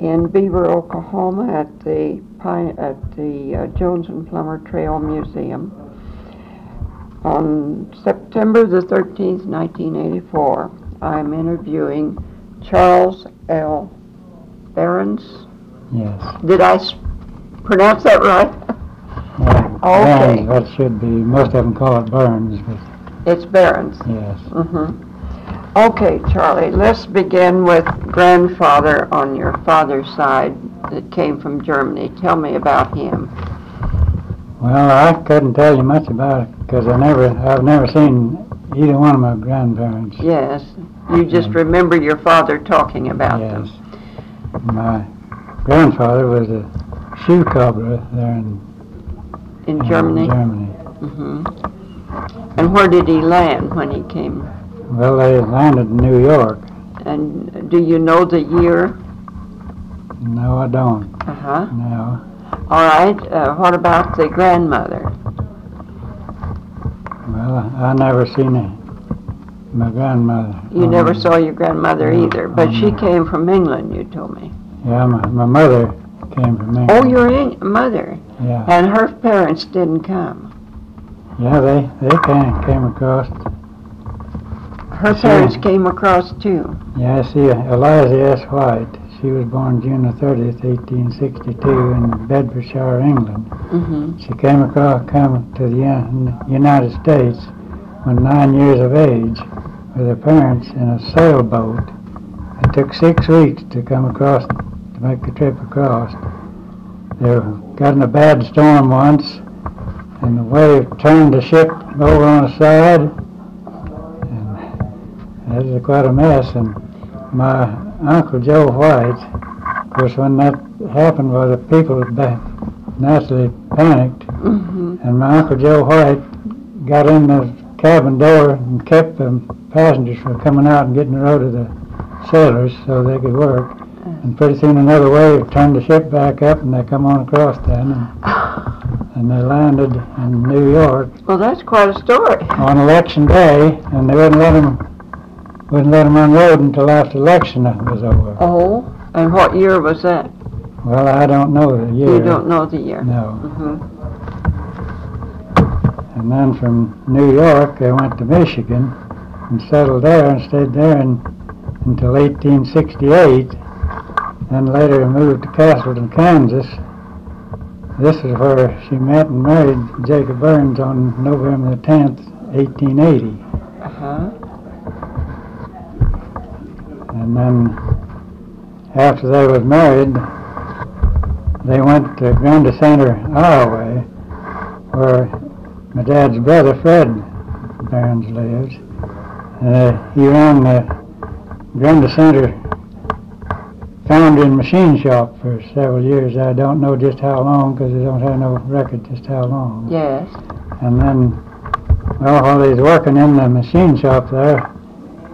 in Beaver, Oklahoma, at the Jones and Plummer Trail Museum on September the 13th, 1984. I'm interviewing Charles L. Behrens. Yes. Did I pronounce that right? Okay. Burns, that should be. Most of them call it Burns, but it's Behrens. Yes. Mm-hmm. Okay, Charlie, let's begin with grandfather on your father's side that came from Germany. Tell me about him. Well, I couldn't tell you much about it because I've never seen either one of my grandparents. Yes, you just remember your father talking about them. Yes. My grandfather was a shoe cobbler there in Germany. In Germany. Mm-hmm. And where did he land when he came? Well, they landed in New York. And do you know the year? No, I don't. Uh-huh. No. All right. What about the grandmother? Well, I never seen my grandmother. You never saw your grandmother either, but she came from England, you told me. Yeah, my mother came from England. Oh, your mother? Yeah. And her parents didn't come? Yeah, they came across. Her parents came across too. Yeah, see, Eliza S. White. She was born June the 30th, 1862, in Bedfordshire, England. Mm-hmm. She came to the United States when 9 years of age with her parents in a sailboat. It took 6 weeks to come across, to make the trip across. They got in a bad storm once, and the wave turned the ship over on the side. That was quite a mess, and my Uncle Joe White, of course, when that happened, well, the people naturally panicked, and my Uncle Joe White got in the cabin door and kept the passengers from coming out and getting the road to the sailors so they could work, and pretty soon another wave turned the ship back up, and they come on across then, and they landed in New York. Well, that's quite a story. On Election Day, and they wouldn't let them unload until after election was over. Oh, and what year was that? Well, I don't know the year. You don't know the year? No. Mm-hmm. And then from New York, they went to Michigan and settled there and stayed there until 1868. Then later moved to Castleton, Kansas. This is where she met and married Jacob Burns on November the 10th, 1880. Uh-huh. And then after they was married, they went to Grand Center, Iowa, where my dad's brother, Fred Burns, lives. He ran the Grand Center Foundry and Machine Shop for several years. I don't know just how long, because they don't have no record just how long. Yes. And then, well, while he was working in the machine shop there,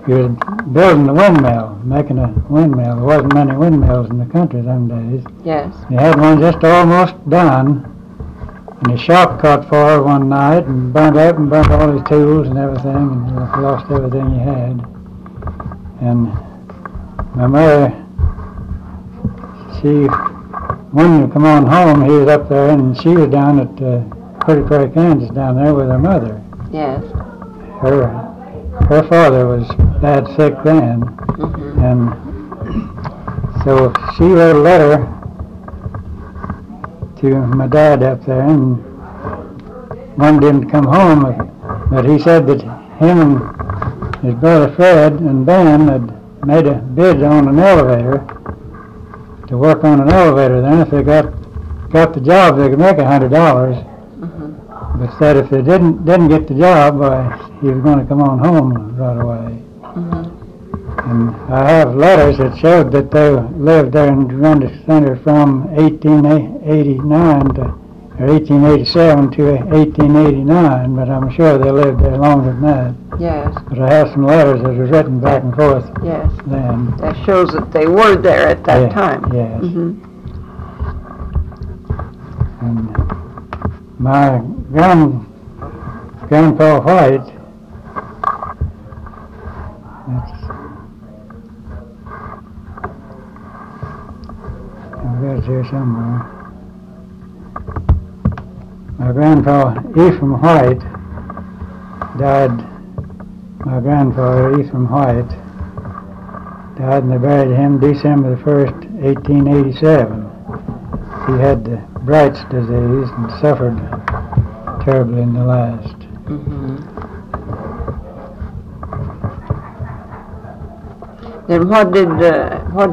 he was building the windmill, making a windmill. There wasn't many windmills in the country them days. Yes. He had one just almost done, and his shop caught fire one night and burned up and burnt all his tools and everything, and he lost everything he had. And my mother, when you come on home, he was up there, and she was down at Pretty Prairie, Kansas, down there with her mother. Yes. Her father was bad sick then, and so she wrote a letter to my dad up there and wanted him to come home, but he said that him and his brother Fred and Ben had made a bid on an elevator, to work on an elevator then. If they got the job, they could make $100. But said if they didn't get the job, he was going to come on home right away. And I have letters that showed that they lived there in Grand Center from 1887 to 1889, but I'm sure they lived there longer than that. Yes. But I have some letters that were written back and forth. Yes. Then. That shows that they were there at that time. Yes. And my Grandpa White, was here somewhere. My grandfather, Ephraim White, died, and they buried him December the 1st, 1887. He had the Bright's disease and suffered terribly in the last. Mm-hmm. Then what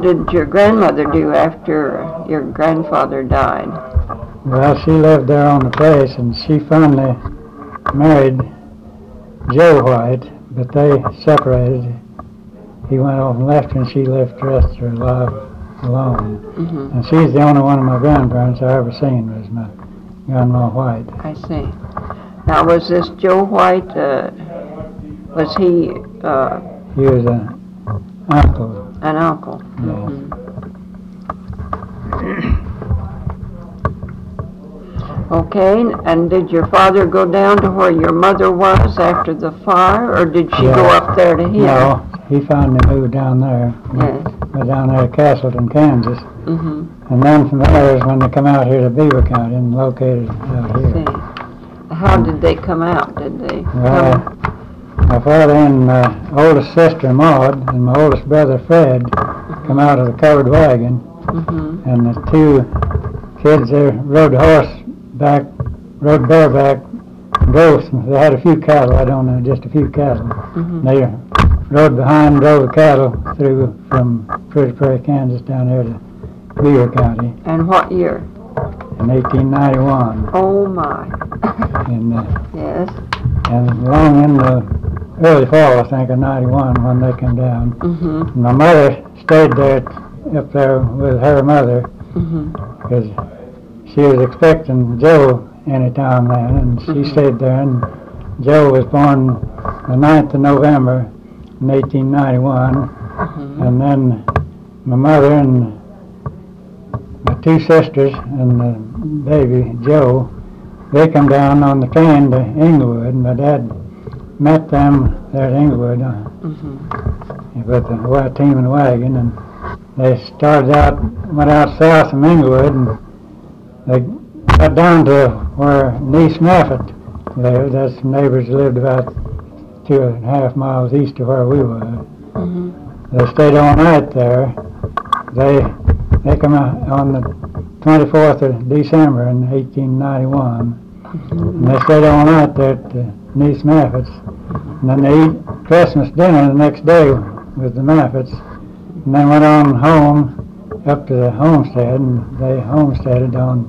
did your grandmother do after your grandfather died? Well, she lived there on the place, and she finally married Joe White, but they separated. He went off and left her, and she lived the rest of her life alone. Mm-hmm. And she's the only one of my grandparents I ever seen was my grandma White. I see. Now, was this Joe White, was he... he was an uncle. An uncle. Yeah. Mm-hmm. Okay, and did your father go down to where your mother was after the fire, or did she go up there to here? No, he finally moved down there. Yes. Down there at Castleton, Kansas. Mm-hmm. And then from there is when they come out here to Beaver County and located out here. See. How did they come out? Did they? Well, my father and my oldest sister Maud and my oldest brother Fred come out of the covered wagon, mm-hmm. and the two kids there rode bareback, drove some. They had a few cattle. I don't know, just a few cattle. Mm-hmm. They rode behind, drove the cattle through from Pretty Prairie, Kansas, down there to Beaver County. And what year? In 1891. Oh my. And, yes. And long in the early fall, I think, of '91 when they came down. Mm-hmm. My mother stayed there up there with her mother because mm-hmm. she was expecting Joe any time then, and she mm-hmm. stayed there. And Joe was born the 9th of November. In 1891, mm-hmm. and then my mother and my two sisters and the baby, Joe, they come down on the train to Englewood. My dad met them there at Englewood mm-hmm. with the white team and wagon, and they started out, went out south from Englewood, and they got down to where Nice Maffitt lived. That's some neighbors who lived about 2.5 miles east of where we were. Mm-hmm. They stayed all night there. They come out on the 24th of December in 1891. Mm-hmm. And they stayed all night there at Nice Maffitt's. And then they eat Christmas dinner the next day with the Maffitt's. And then went on home up to the homestead, and they homesteaded on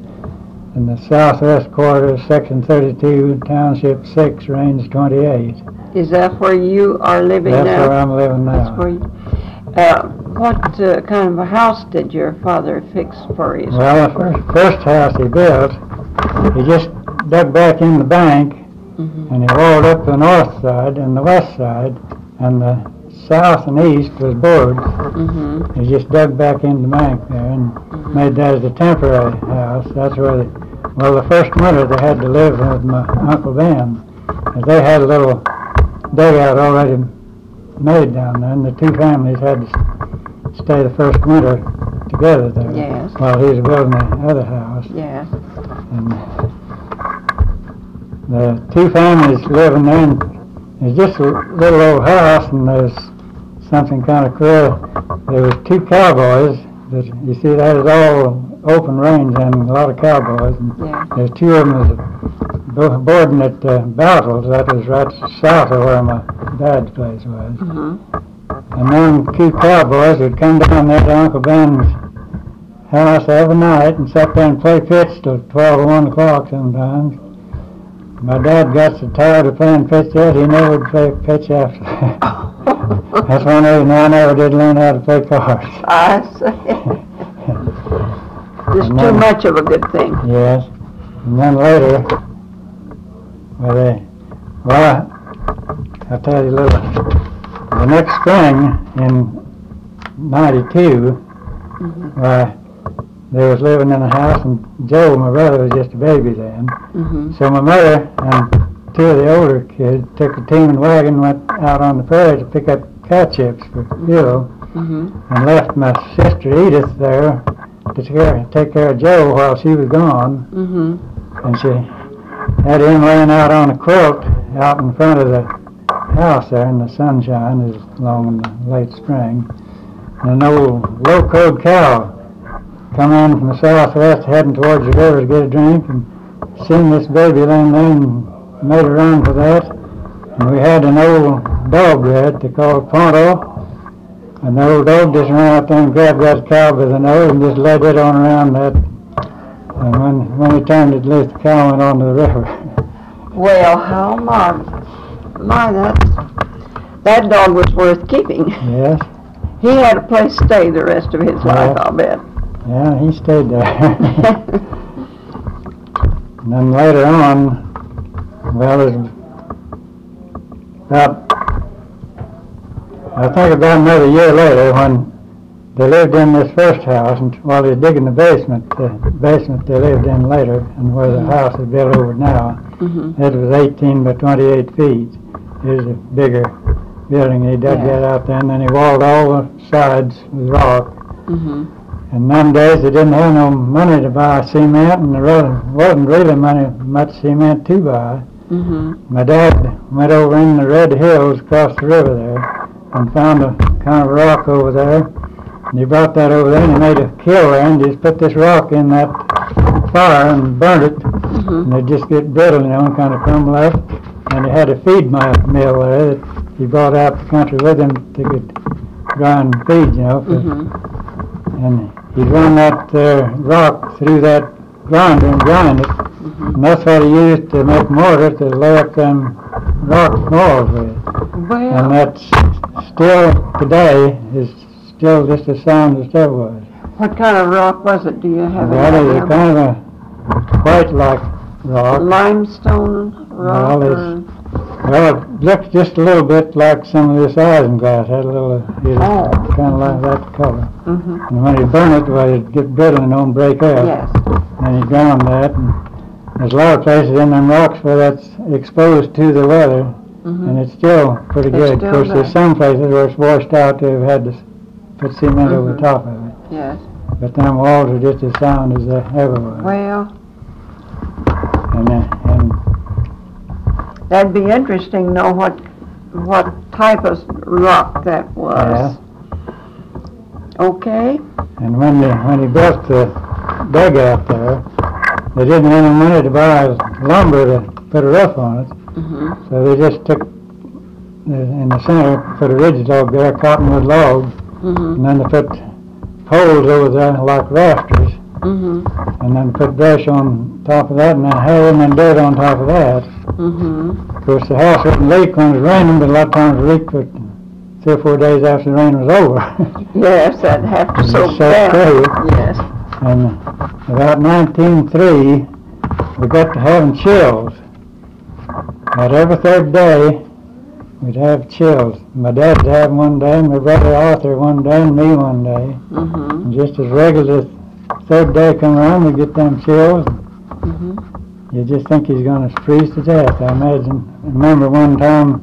in the southwest quarter, section 32, township 6, range 28. Is that where you are living now? That's where I'm living now. That's where you, what kind of a house did your father fix for you? Well, the first house he built, he just dug back in the bank, mm-hmm. and he walled up the north side and the west side, and the south and east was boards. Mm-hmm. He just dug back in the bank there and mm-hmm. made that as a temporary house. That's where they, well, the first winter they had to live with my Uncle Ben. They had a little dugout already made down there, and the two families had to stay the first winter together there. Yes. While he was building the other house. Yes. And the two families living there, and it's just a little old house, and there's something kind of queer. There was two cowboys. That, you see, that is all open range and a lot of cowboys. And yeah. There's two of them was boarding at Battles. That was right south of where my dad's place was. Mm-hmm. And then two cowboys would come down there to Uncle Ben's house every night and sit there and play pitch till 12 or 1 o'clock sometimes. My dad got so tired of playing pitch that he never would play pitch after that. That's one reason I never did learn how to play cards. I see. Just too much of a good thing. Yes. And then later, I'll tell you a little. The next spring in '92, mm-hmm. They was living in a house, and Joe, my brother, was just a baby then. Mm-hmm. So my mother and two of the older kids took a team and wagon and went out on the prairie to pick up cat chips for fuel, mm-hmm. and left my sister Edith there take care of Joe while she was gone. Mm-hmm. And she had him laying out on a quilt out in front of the house there in the sunshine. It was long in the late spring. And an old low-code cow come in from the southwest heading towards the river to get a drink and seen this baby laying there and made a run for that. And we had an old dog rat they called Ponto. And the old dog just ran out there and grabbed that cow by the nose and just led it on around that. And when he turned it loose, the cow went onto the river. Well, how marvelous. My, that dog was worth keeping. Yes. He had a place to stay the rest of his life, I'll bet. Yeah, he stayed there. And then later on, well, it was about, I think about another year later, when they lived in this first house, and while they were digging the basement they lived in later, and where the house is built over now, it was 18 by 28 feet. Here's a bigger building. He dug that out there, and then he walled all the sides with rock. And them days they didn't have no money to buy cement, and there wasn't really much cement to buy. My dad went over in the Red Hills across the river there and found a kind of rock over there, and he brought that over there and he made a kiln there and just put this rock in that fire and burned it, and it'd just get brittle, you know, and kind of crumble up. And he had a feed mill there that he brought out the country with him to get grind feed, you know, for, and he'd run that rock through that grinder and grind it, and that's what he used to make mortar to lay up them rock walls with. Wow. And that's still today is still just as sound as that was. What kind of rock was it? Do you have that idea? That is kind of a white-like rock. Limestone rock? Well, it looks just a little bit like some of this isinglass. Had a little, kind of like that color. And when you burn it, well, it'd get brittle and don't break up. And you ground that. And there's a lot of places in them rocks where that's exposed to the weather, and it's still pretty good. Still, of course, there's some places where it's washed out. They've had to put cement over the top of it. But them walls are just as sound as they ever were. Well. And that'd be interesting to know what type of rock that was. Okay. And when he built the dugout there, they didn't have any money to buy lumber to put a roof on it. So they just took, in the center, put a ridge log there, cottonwood log, and then they put poles over there like rafters, and then put brush on top of that, and then hay and then dirt on top of that. Of course, the house wouldn't leak when it was raining, but a lot of times it leaked for 3 or 4 days after the rain was over. That happened so bad. And about 1903, we got to having chills. About every third day, we'd have chills. My dad'd have one day, and my brother Arthur one day, and me one day. And just as regular, third day come around, we get them chills. You just think he's going to freeze to death, I imagine. I remember one time,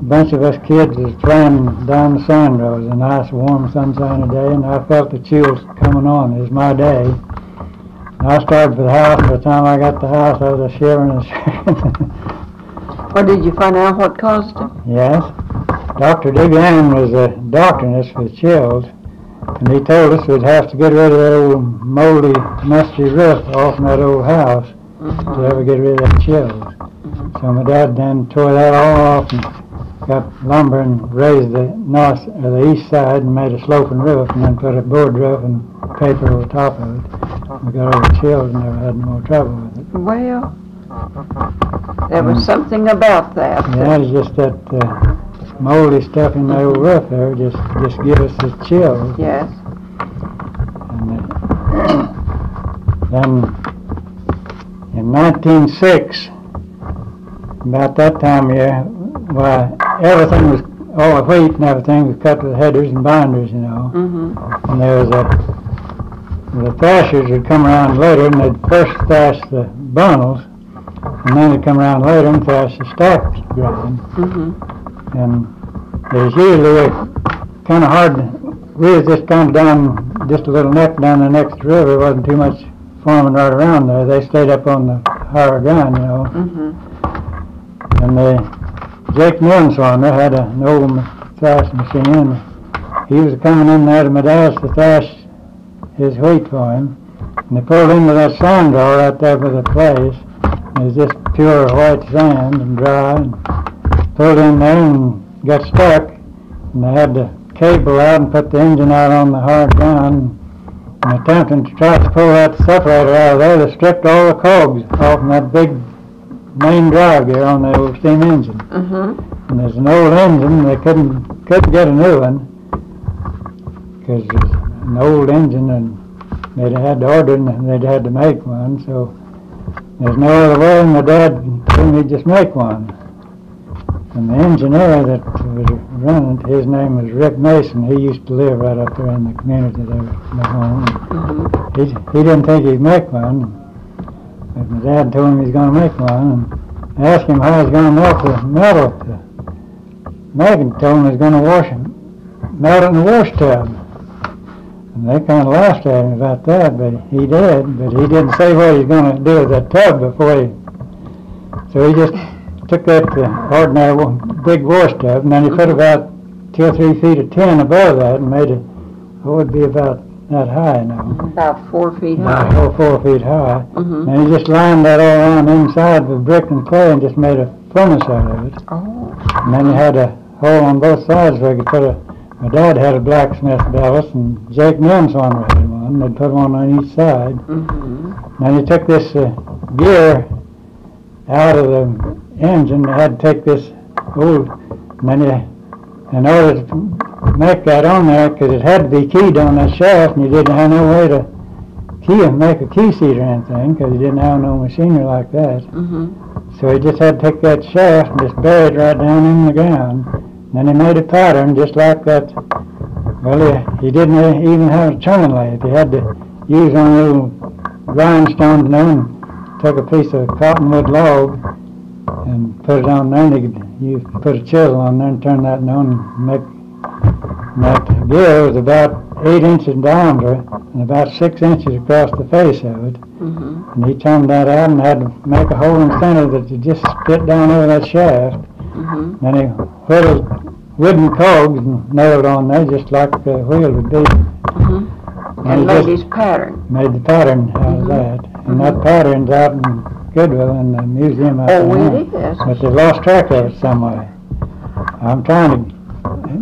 a bunch of us kids was playing down the sand road. It was a nice, warm, sunshiny day, and I felt the chills coming on. It was my day. And I started for the house. By the time I got to the house, I was shivering and shivering. Well, did you find out what caused it? Yes. Dr. Dugan was a doctor for chills, and he told us we'd have to get rid of that old moldy, musty roof off in that old house. To ever get rid of that chills. So my dad then tore that all off and got lumber and raised the north or the east side and made a sloping roof and then put a board roof and paper over top of it. We got all the chills and never had no more trouble with it. Well, there was something about that. Yeah, it's just that moldy stuff in the old roof there just give us the chills. Yes. And then in 1906, about that time of year, why, everything was, all the wheat and everything was cut with headers and binders, you know. And there was the thrashers would come around later, and they'd first thrash the bundles, and then they'd come around later and thrash the stacked grain. And there's usually kind of hard really just kind of down, just a little neck down the next river. Wasn't too much farming right around there. They stayed up on the higher gun, you know. Mm-hmm. And Jake Millen's farmer had an old thrash machine. He was coming in there to my dad's to thrash his wheat for him. And they pulled into that sand draw right there by the place. It was just pure white sand and dry. And pulled in there and got stuck. And they had the cable out and put the engine out on the hard ground. And attempting to try to pull that separator out of there, they stripped all the cogs off from that big main drive gear on the old steam engine. Mm-hmm. And there's an old engine, they couldn't get a new one, because it's an old engine and they'd had to order and they'd had to make one, so there's no other way, and my dad told me just make one. And the engineer that was running, his name was Rick Mason. He used to live right up there in the community there. Mm-hmm. He didn't think he'd make one. But my dad told him he's going to make one, and I asked him how he's going to melt the metal to make it. Told him he's going to wash it, melt it in the wash tub. And they kind of laughed at him about that, but he did. But he didn't say what he's going to do with that tub before he. So he just took that ordinary big wash tub, and then he put about 2 or 3 feet of tin above that and made it. It would be about that high now. About 4 feet high. About 4 feet high. Mm-hmm. And he just lined that all around inside with brick and clay and just made a furnace out of it. Oh. And then you had a hole on both sides where you could put a. My dad had a blacksmith ballast, and Jake Nunn's one had one. They'd put one on each side. Mm-hmm. And he took this gear out of the engine. They had to take this old. And then you, in order to make that on there, because it had to be keyed on that shaft, and you didn't have no way to key and make a key seat or anything, because you didn't have no machinery like that. Mm-hmm. So he just had to take that shaft and just bury it right down in the ground. And then he made a pattern just like that. Well, he didn't even have a turning lathe. He had to use one little grindstone, and then took a piece of cottonwood log and put it on there, and you could put a chisel on there and turn that on and make. And that gear was about 8 inches in diameter and about 6 inches across the face of it. Mm-hmm. And he turned that out and had to make a hole in the center that you just spit down over that shaft. Mm-hmm. And he whittled wooden cogs and nailed on there just like the wheel would be. Mm-hmm. And made his pattern. Made the pattern out mm-hmm. of that. And mm-hmm. that pattern's out in Goodwill in the museum. Oh, it is. But they lost track of it somewhere. I'm trying to.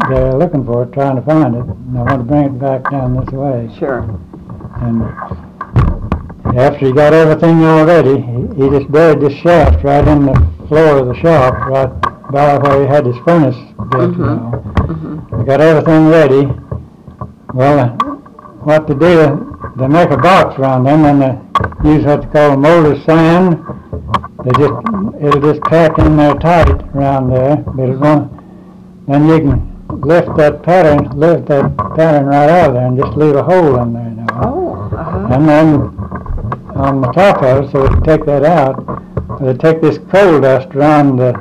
They're looking for it, trying to find it, and I want to bring it back down this way. Sure. And after he got everything all ready, he just buried this shaft right in the floor of the shop, right by where he had his furnace built, mm-hmm. you know. Mm-hmm. They got everything ready. Well, what to do, they make a box around them, and they use what they call a mold of sand. It'll just pack in there tight around there, but it won't. Then you can lift that pattern right out of there and just leave a hole in there now. Oh, uh-huh. And then on the top of it, so we take that out, they take this coal dust around the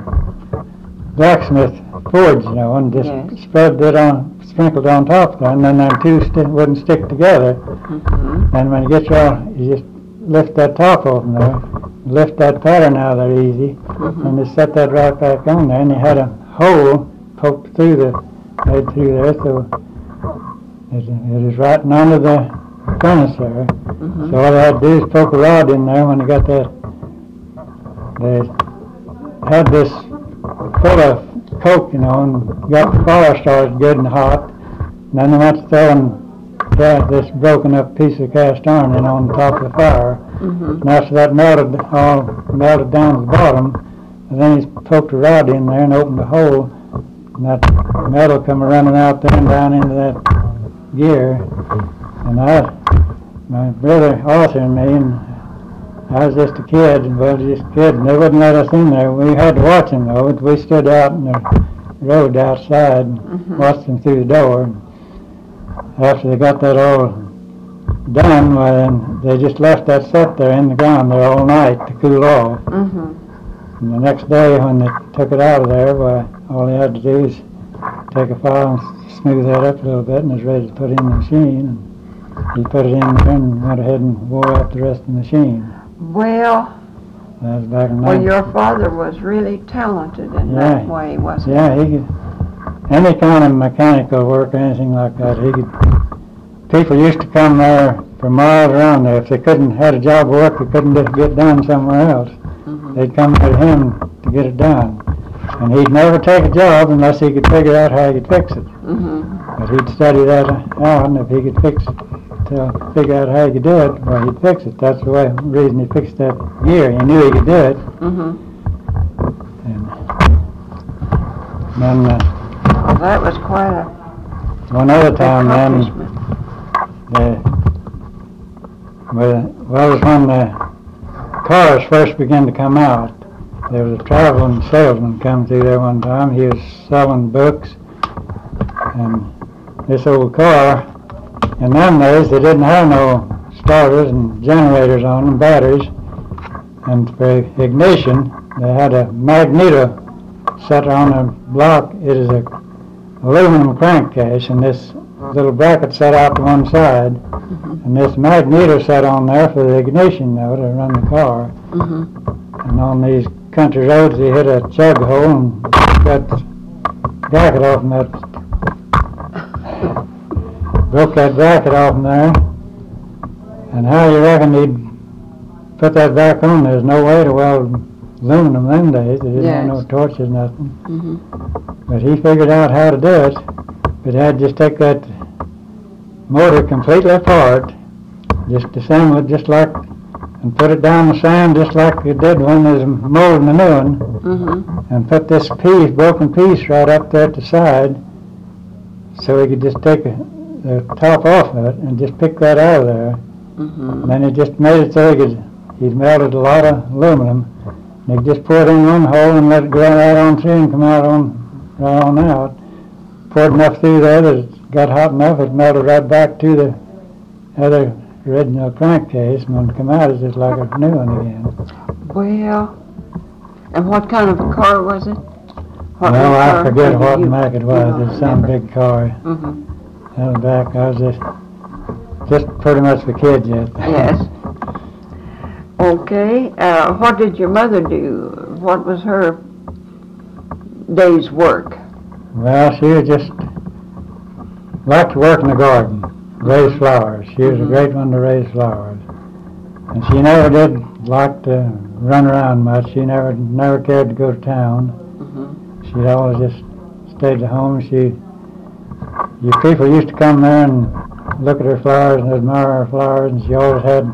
blacksmith forge, you know, and just spread it on, sprinkled on top of there, and then them two wouldn't stick together. Mm-hmm. And when you get you just lift that top open there, lift that pattern out of there easy, mm-hmm. and just set that right back on there, and you had a hole poked through right through there, so it is right under the furnace there. Mm-hmm. So all they had to do is poke a rod in there when they got that. They had this full of coke, you know, and got the fire started good and hot. And then they went to throwing this broken up piece of cast iron in on top of the fire. Mm-hmm. And after that melted down to the bottom, and then he poked a rod in there and opened a hole. And that metal come running out there and down into that gear. And my brother Arthur and me, and I was just a kid, and they wouldn't let us in there. We had to watch them though. We stood out in the road outside and mm-hmm. watched them through the door. And after they got that all done, well, then they just left that set there in the ground there all night to cool off. Mm-hmm. And the next day when they took it out of there, all they had to do is take a file and smooth that up a little bit and was ready to put in the machine. And he put it in there and went ahead and wore out the rest of the machine. Well, that was back in your father was really talented in that way, wasn't he? Yeah, he could, any kind of mechanical work, anything like that, he could. People used to come there for miles around there. If they couldn't, had a job of work, they couldn't just get done somewhere else. Mm-hmm. They'd come to him to get it done. And he'd never take a job unless he could figure out how he could fix it. Mm-hmm. But he'd study that out, and if he could fix it, to figure out how he could do it, well, he'd fix it. That's the reason he fixed that gear. He knew he could do it. Mm-hmm. And then, well, that was quite a one other time, then, well, it was when the cars first began to come out. There was a traveling salesman come through there one time. He was selling books, and this old car, in them days they didn't have no starters and generators on them, batteries, and for ignition they had a magneto set on a block. It is an aluminum crankcase, and this little bracket set out to one side, and this magneto set on there for the ignition though to run the car. Mm-hmm. And on these country roads, he hit a jug hole and got the bracket off, and that broke that bracket off in there. And how you reckon he'd put that back on? There's no way to weld aluminum them days. They didn't have no torches, nothing. Mm-hmm. But he figured out how to do it. But he had to just take that motor completely apart, just disassemble it just like, and put it down the sand just like you did when there's mold in the new one. Mm-hmm. And put this piece, broken piece, right up there at the side, so we could just take the top off of it and just pick that out of there. Mm-hmm. And then he just made it so he melted a lot of aluminum. And he just poured in one hole and let it go right on through and come out on, right on out. Poured enough through there that it got hot enough, it melted right back to the other original crankcase, and when it come out, it's just like a new one again. Well, and what kind of a car was it? Well, I forget what make it was. It's some big car. Mm-hmm. Out the back, I was just pretty much the kid yet. Yes. Okay. What did your mother do? What was her day's work? Well, she was just liked to work in the garden. Raise flowers. She was a great one to raise flowers. And she never did like to run around much. She never cared to go to town. Mm-hmm. She always just stayed at home. People used to come there and look at her flowers and admire her flowers, and she always had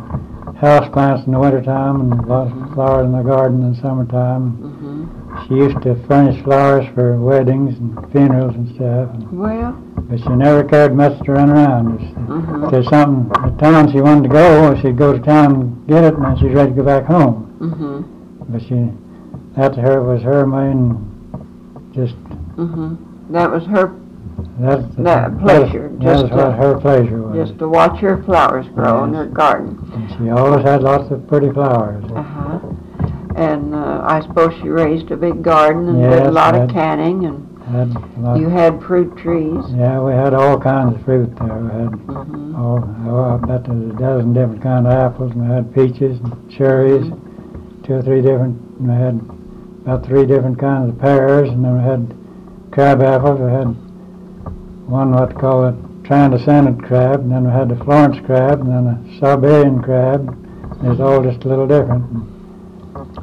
house plants in the wintertime and lots of flowers in the garden in the summertime. Mm-hmm. She used to furnish flowers for weddings and funerals and stuff. Well. But she never cared much to run around. If there's something at town she wanted to go, she'd go to town and get it, and then she's ready to go back home. Mm-hmm. But that to her was her main, just... Mm-hmm. That was her pleasure. That was her pleasure was. Just to watch her flowers grow in her garden. And she always had lots of pretty flowers. Uh-huh. And I suppose she raised a big garden and did a lot of canning and... You had fruit trees? Yeah, we had all kinds of fruit there. We had I bet there was a dozen different kinds of apples, and we had peaches and cherries, 2 or 3 different, and we had about 3 different kinds of pears, and then we had crab apples. We had one, what they call a translucent crab, and then we had the Florence crab, and then a Siberian crab. It was all just a little different.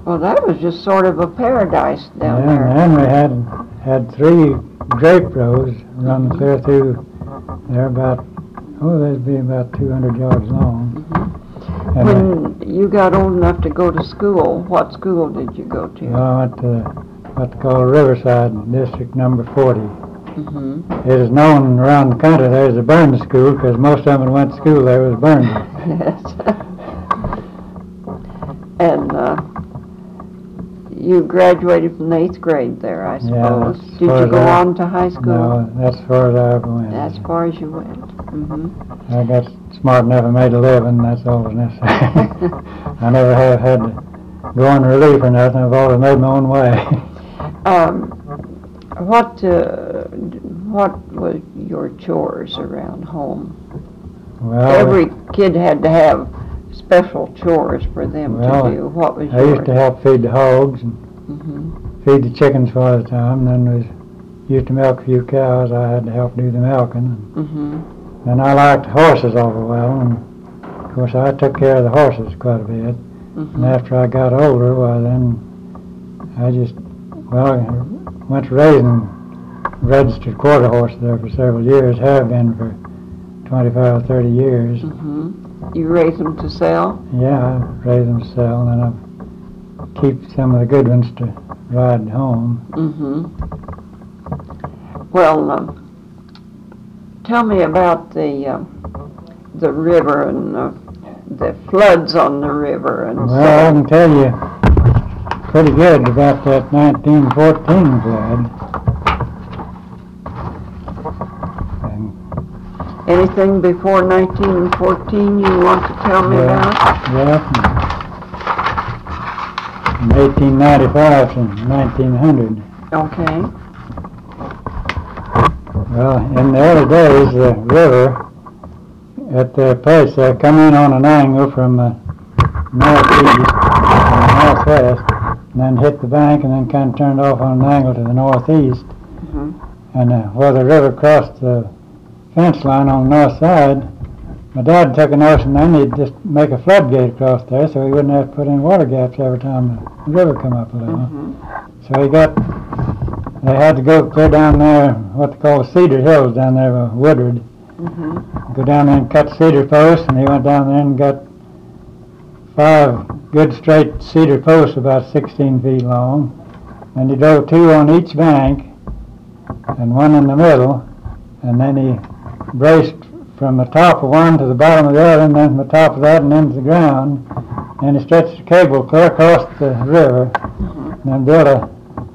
Well, that was just sort of a paradise down there. Yeah, and we had 3 grape rows run clear through there they'd be about 200 yards long. Mm-hmm. And when you got old enough to go to school, what school did you go to? I went to what they call Riverside, District Number 40. Mm-hmm. It is known around the country there as a Burns school, because most of them that went to school there was Burns. Yes. And... you graduated from the 8th grade there, I suppose. Yeah, did you go on to high school? No, that's as far as I ever went. As far as you went. Mm-hmm. I got smart enough and made a living, that's all was necessary. I never have had to go on relief or nothing. I've always made my own way. What was your chores around home? Well, every kid had to have special chores for them to do. What was yours? I used to help feed the hogs and feed the chickens for a time. Then we used to milk a few cows. I had to help do the milking. And I liked horses awful well. And of course, I took care of the horses quite a bit. And after I got older, well, then I just I went raising registered quarter horses there for several years. Have been for 25 or 30 years. You raise them to sell? Yeah, I raise them to sell, and I keep some of the good ones to ride home. Well, tell me about the river and the floods on the river. And well, I can tell you pretty good about that 1914 flood. And anything before 1914 you want to tell me about? Yeah, from 1895 to 1900. Okay. Well, in the early days, the river at the place there come in on an angle from the northeast and northwest, and then hit the bank, and then kind of turned off on an angle to the northeast. And where the river crossed the fence line on the north side, my dad took an ocean, and he'd just make a floodgate across there, so he wouldn't have to put in water gaps every time the river come up a little. So he got. They had to go clear down there, what they call Cedar Hills down there by Woodard. Go down there and cut cedar posts, and he went down there and got 5 good straight cedar posts about 16 feet long. And he drove 2 on each bank and 1 in the middle, and then he braced from the top of one to the bottom of the other, and then from the top of that and then to the ground. And he stretched the cable clear across the river and then built a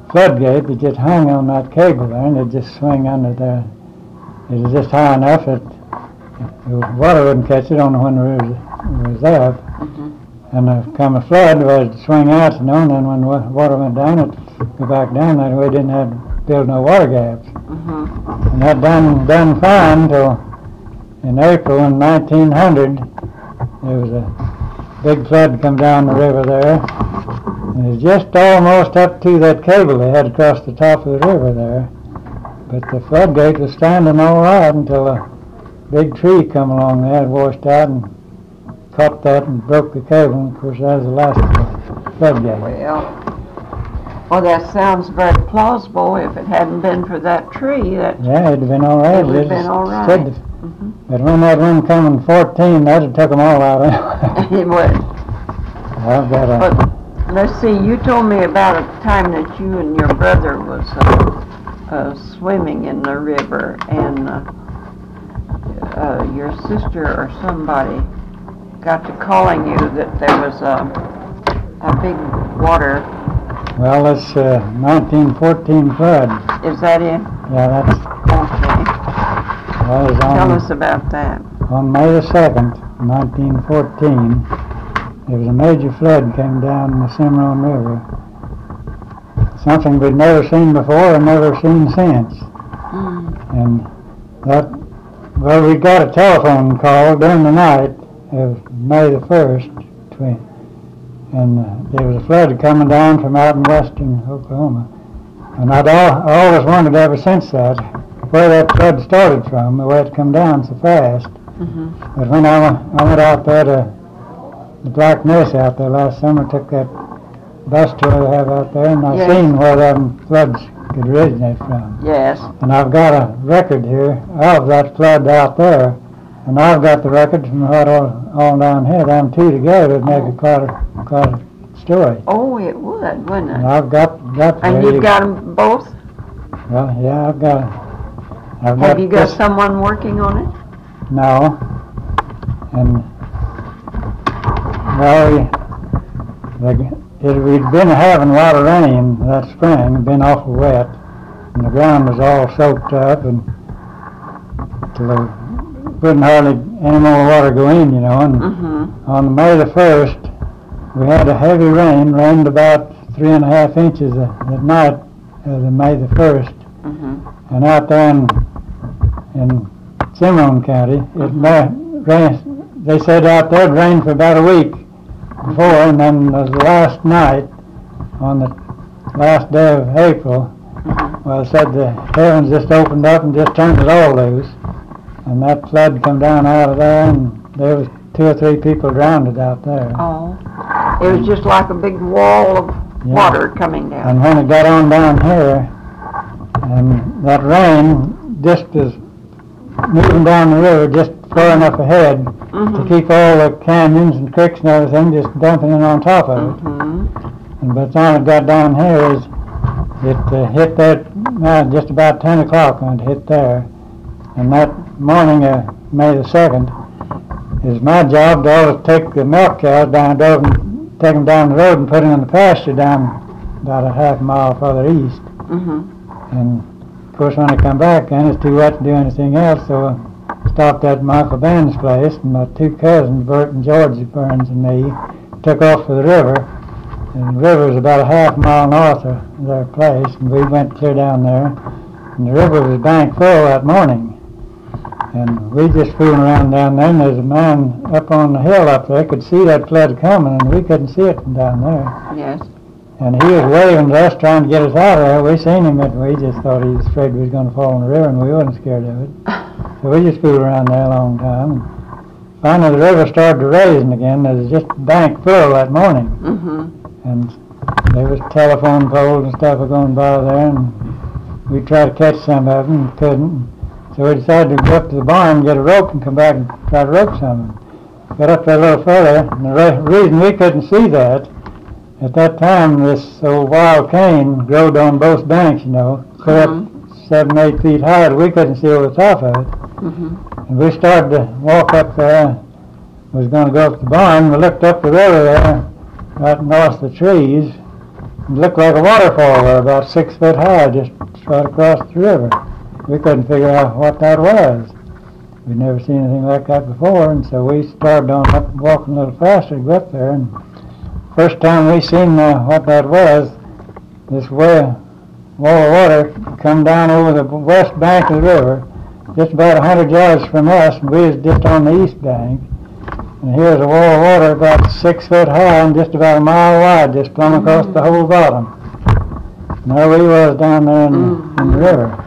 floodgate that just hung on that cable there, and it just swung under there. It was just high enough that the water wouldn't catch it on when it was up. And there come a flood where it swung out, you know, and then when the water went down, it go back down that way. Didn't have to build no water gaps. And that done fine until in April in 1900, there was a big flood come down the river there. And it was just almost up to that cable they had across the top of the river there. But the floodgate was standing all right until a big tree come along there and washed out and caught that and broke the cable. And of course, that was the last floodgate. Well, that sounds very plausible. If it hadn't been for that tree, that it'd have been all right. But when that one came in 14, that'd have took them all out anyway. It would. I've got a. But let's see, you told me about a time that you and your brother was swimming in the river, and your sister or somebody got to calling you that there was a big water. Well, it's 1914 flood. Is that it? Yeah, that's... Okay. That was on, tell us about that. On May the 2nd, 1914... there was a major flood came down the Cimarron River. Something we'd never seen before and never seen since. And that, well, we got a telephone call during the night of May the 1st, and there was a flood coming down from out in western Oklahoma. And I'd always wondered ever since that, where that flood started from, the way it come down so fast. But when I went out there to the Black Mesa out there last summer, took that bus tour they have out there, and I've seen where them floods could originate from. And I've got a record here of that flood out there, and I've got the record from right all down here. Them two together would make quite a story. Oh, it would, wouldn't it? And I've got and you've got them both? Well, yeah, I've got have you got someone working on it? No. And we'd been having a lot of rain that spring. It'd been awful wet, and the ground was all soaked up, and couldn't hardly any more water go in, you know. And on May the 1st, we had a heavy rain, rained about 3.5 inches at night of the May the 1st. And out there in in Cimarron County. They said out there it rained for about a week before, and then the last night, on the last day of April, well, it said the heavens just opened up and just turned it all loose, and that flood come down out of there, and there was 2 or 3 people drowned out there. Oh, it was just like a big wall of water coming down. And when it got on down here, and that rain just is moving down the river just far enough ahead to keep all the canyons and creeks and everything just dumping it on top of it. And by the time it got down here, it hit that just about 10 o'clock when it hit there. And that morning, May the 2nd, is my job to always take the milk cows down the road and take them down the road and put them in the pasture down about a half mile further east. And of course, when I come back, then it's too wet to do anything else, so I stopped at Michael Band's place, and my 2 cousins, Bert and George Burns and me, took off for the river. And the river was about a half mile north of their place, and we went clear down there. And the river was bank full that morning. And we just fooling around down there, and there's a man up on the hill up there could see that flood coming, and we couldn't see it from down there. Yes. And he was waving to us, trying to get us out of there. We seen him, but we just thought he was afraid we was going to fall in the river, and we wasn't scared of it. So we just fooled around there a long time. And finally, the river started to raising again. It was just bank full that morning. And there was telephone poles and stuff were going by there, and we tried to catch some of them and couldn't. So we decided to go up to the barn and get a rope and come back and try to rope some of them. Got up there a little further, and the reason we couldn't see that, at that time this old wild cane growed on both banks, you know, clear up 7 or 8 feet high, and we couldn't see over the top of it. And we started to walk up there, was going to go up to the barn, we looked up the river there, right north of the trees. It looked like a waterfall there, about 6 foot high, just right across the river. We couldn't figure out what that was. We'd never seen anything like that before, and so we started on up and walking a little faster to go up there. And first time we seen what that was, this wall of water come down over the west bank of the river, just about 100 yards from us, and we was just on the east bank. And here's a wall of water about 6 foot high and just about a mile wide, just plumb across the whole bottom. And there we was down there in the river.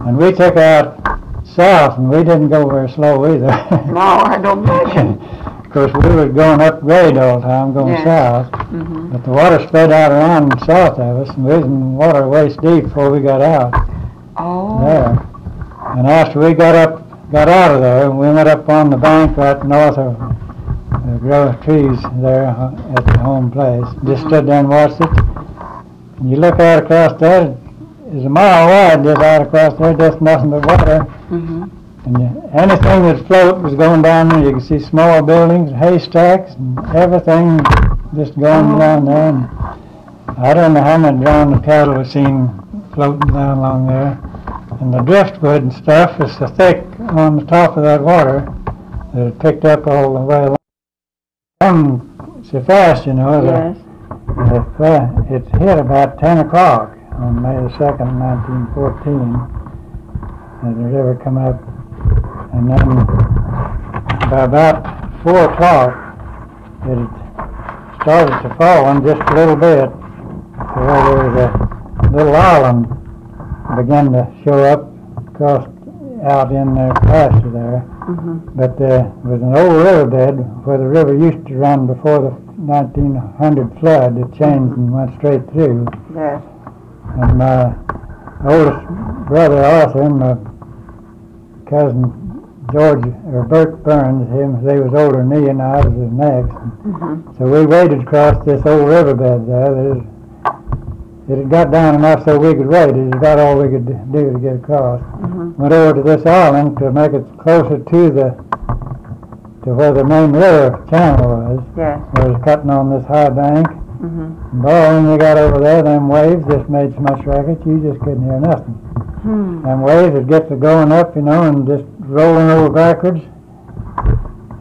And we took out south, and we didn't go very slow either. No, I don't imagine. Of course, we were going upgrade all the time, going south. But the water spread out around south of us, and we was in water waist deep before we got out. There. And after we got out of there, we went up on the bank right north of the grove of trees there at the home place. Just stood there and watched it. And you look out across there, it's a mile wide just out across there, just nothing but water. And anything that float was going down there. You could see small buildings, haystacks, and everything just going down there. And I don't know how much drowned cattle was seen floating down along there. And the driftwood and stuff is so thick on the top of that water that it picked up all the way along. So fast, you know. It hit about 10 o'clock on May the 2nd, 1914, and the river come up. And then by about 4 o'clock, it had started to fall in just a little bit. So there was a little island began to show up across out in their pasture there. But there was an old riverbed where the river used to run before the 1900 flood. It changed and went straight through. And my oldest brother Arthur and my cousin George, or Bert Burns, they was older than me and I was his next. So we waded across this old riverbed there. It had got down enough so we could wade. It was about all we could do to get across. Went over to this island to make it closer to where the main river channel was. Where it was cutting on this high bank. And boy, when you got over there, them waves just made so much racket you just couldn't hear nothing. Them waves would get to going up, you know, and just rolling over backwards.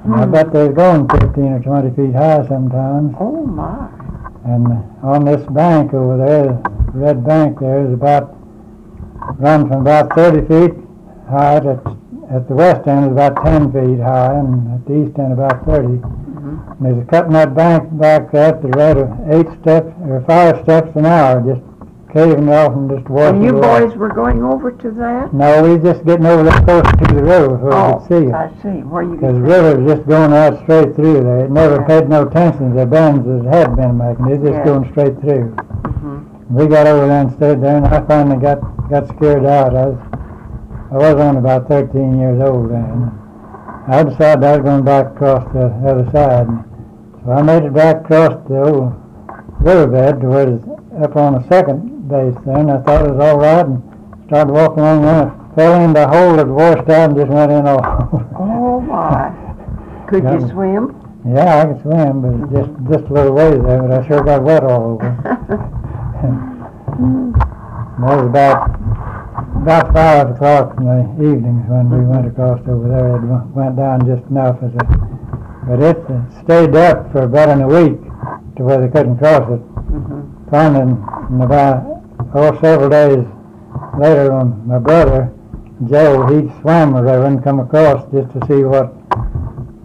And I bet they were going 15 or 20 feet high sometimes. Oh my. And on this bank over there, the red bank there, is about, runs from about 30 feet height at the west end is about 10 feet high, and at the east end about 30. Mm-hmm. And there's a cutting that bank back up to the rate of 5 steps an hour, just caving off and just washing. And you boys were going over to that? No, we just getting over there close to the river where we could see it. I see. Where you? Because the river was just going out straight through there. It never had no tension. The bends that it had been making, it was just going straight through. Mm-hmm. We got over there and stayed there, and I finally got scared out. I was only about 13 years old then. I decided I was going back across the other side. So I made it back across the old riverbed to where it was up on the second base there, and I thought it was all right, and started walking along there. Fell in the hole that washed out and just went in all over. Oh, my. Could you swim? Yeah, I could swim, but just a little ways there, but I sure got wet all over. And that was about 5 o'clock in the evenings when we went across over there. It went down just enough, but it stayed up for about a week to where they couldn't cross it. Mm-hmm. Finally, several days later, my brother, Joe, he swam the river and come across just to see what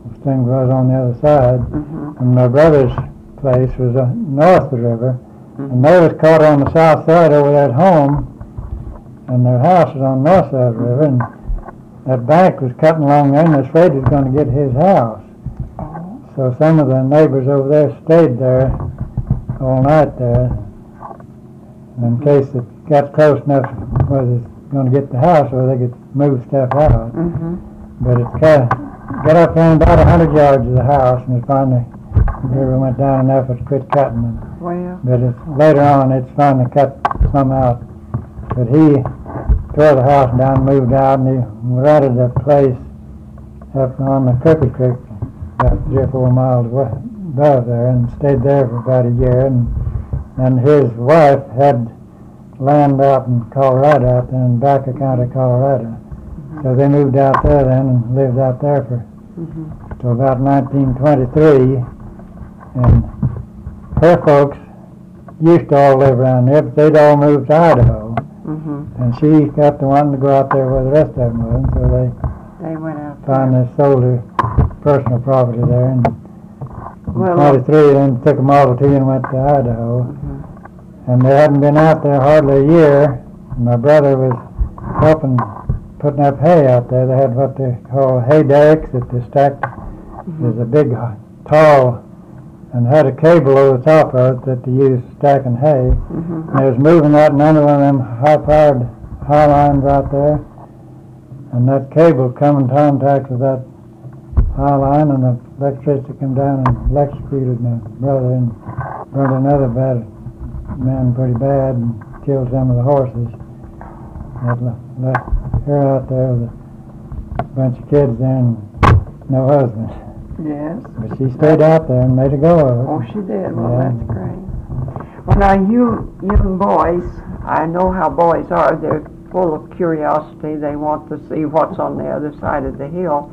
this thing was on the other side. Mm-hmm. And my brother's place was north of the river, mm-hmm. and they was caught on the south side over there at home. And their house is on the north side of the river, and that bank was cutting along there, and was afraid it was going to get his house. So some of the neighbors over there stayed there all night there, in case it got close enough where it was going to get the house or they could move stuff out. Mm-hmm. But it got up there about 100 yards of the house, and it finally, the river went down enough it quit cutting it. Wow. But later on, it's finally cut some out. But he tore the house down, moved out, and he rented a place up on the Crooked Creek, about 3 or 4 miles above there, and stayed there for about a year. And his wife had land out in Colorado, out there in Baca County, Colorado. Mm-hmm. So they moved out there then and lived out there for till about 1923. And her folks used to all live around there, but they'd all moved to Idaho. Mm-hmm. And she got to wanting to go out there where the rest of them was, so they went out finally there. Sold her personal property there, and well, 23 then took a Model T and went to Idaho. Mm-hmm. And they hadn't been out there hardly a year. My brother was helping putting up hay out there. They had what they call hay derricks that they stacked. Mm-hmm. There's a big, tall, and had a cable over the top of it that they used stacking hay. Mm-hmm. And they was moving out and under one of them high-powered high lines out there. And that cable come in contact with that high line, and the electricity come down and electrocuted my brother and burned another bad man pretty bad and killed some of the horses. That left her out there with a bunch of kids there and no husband. Yes. But she stayed out there and made a go of it. Oh, she did. Well, that's great. Well, now, you boys, I know how boys are. They're full of curiosity. They want to see what's on the other side of the hill.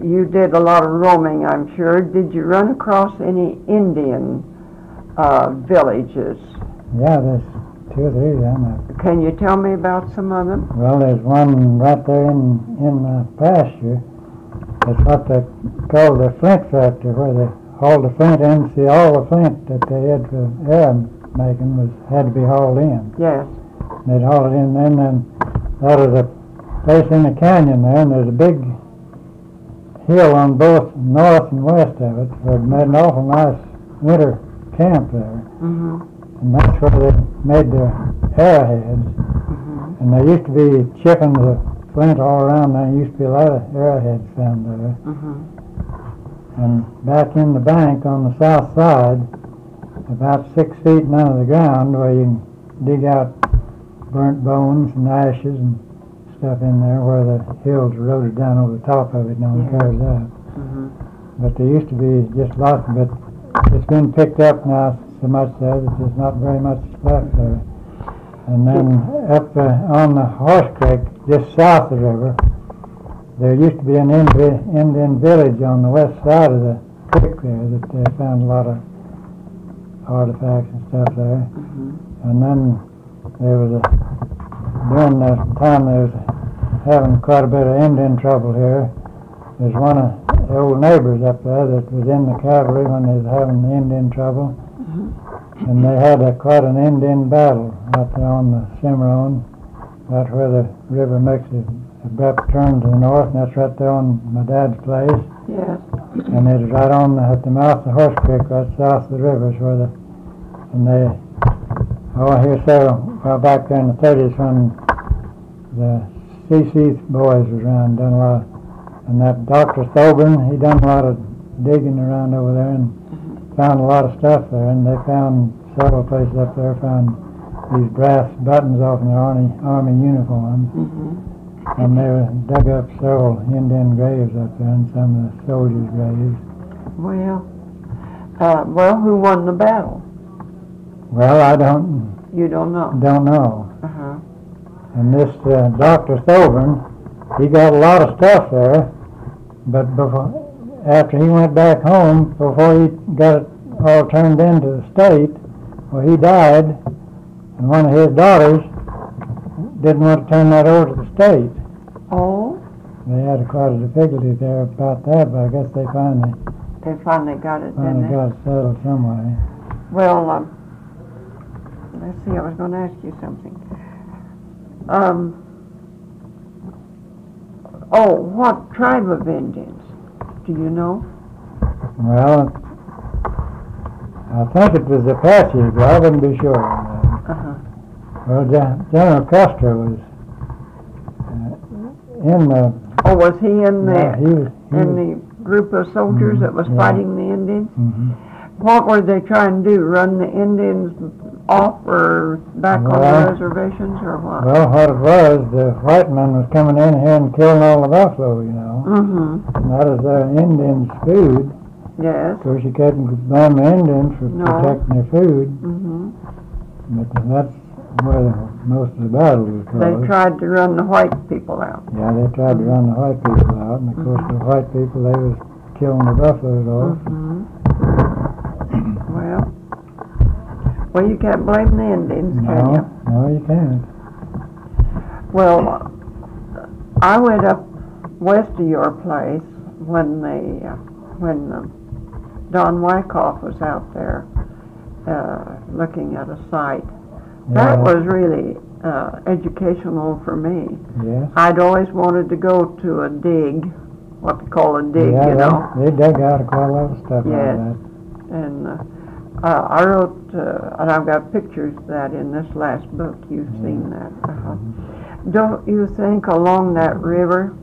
You did a lot of roaming, I'm sure. Did you run across any Indian villages? Yeah, there's 2 or 3 of them. Can you tell me about some of them? Well, there's one right there in the pasture. That's what they call the flint factory, where they hauled the flint in. See, all the flint that they had for air making had to be hauled in. Yes. And they'd haul it in, and then that was a place in the canyon there, and there's a big hill on both north and west of it, where it made an awful nice winter camp there. Mm-hmm. And that's where they made their arrowheads. Mm-hmm. And they used to be chipping the flint all around there. Used to be a lot of arrowheads found there. Mm-hmm. And back in the bank on the south side, about 6 feet under the ground, where you can dig out burnt bones and ashes and stuff in there, where the hills eroded down over the top of it and only curves up. Mm-hmm. But there used to be just lots of it. It's been picked up now so much there that there's not very much left there. And then up on the Horse Creek, just south of the river, there used to be an Indian village on the west side of the creek there that they found a lot of artifacts and stuff there. Mm-hmm. And then there was during that time there was having quite a bit of Indian trouble here. There's one of the old neighbors up there that was in the cavalry when they was having the Indian trouble. And they had quite an Indian battle out there on the Cimarron. That's where the river makes an abrupt turn to the north, and that's right there on my dad's place. Yes. And it was right on at the mouth of Horse Creek, right south of the river, is where the, and they, oh, here's several, well, back there in the 30s when the C.C. boys was around, done a lot of, and that Dr. Thoburn, he done a lot of digging around over there and found a lot of stuff there, and they found several places up there, found these brass buttons off in their army uniforms. Mm-hmm. And they dug up several Indian graves up there and some of the soldiers' graves. Well, who won the battle? Well, I don't... You don't know? Don't know. Uh-huh. And this Dr. Thoburn, he got a lot of stuff there, but after he went back home, before he got it all turned into the state, well, he died, and one of his daughters didn't want to turn that over to the state. Oh? They had quite a difficulty there about that, but I guess they finally... They finally got it, didn't they? Finally got it settled some way. Well, let's see, I was going to ask you something. Oh, what tribe of Indians? Do you know? Well, I think it was Apache, but I wouldn't be sure on that. Uh-huh. Well, General Castro was in the... Oh, was he in the, he was in the group of soldiers that was fighting the Indians? Mm-hmm. What were they trying to do, run the Indians off or back on the reservations or what? Well, what it was, the white man was coming in here and killing all the buffalo, you know. Mm-hmm. Not as their Indians' food. Yes. Of course, you couldn't blame the Indians for protecting their food. Mm-hmm. But that's where most of the battle was caused. They tried to run the white people out. Yeah, they tried to run the white people out, and of course the white people, they was killing the buffaloes off. Mm-hmm. Well, you can't blame the Indians, can you? No, you can't. Well, I went up west of your place when Don Wyckoff was out there looking at a site. Yeah. That was really educational for me. Yes. I'd always wanted to go to a dig, what they call a dig, you know. They dug out quite a lot of stuff like that. And I wrote, and I've got pictures of that in this last book. You've seen that. Uh-huh. Don't you think along that river,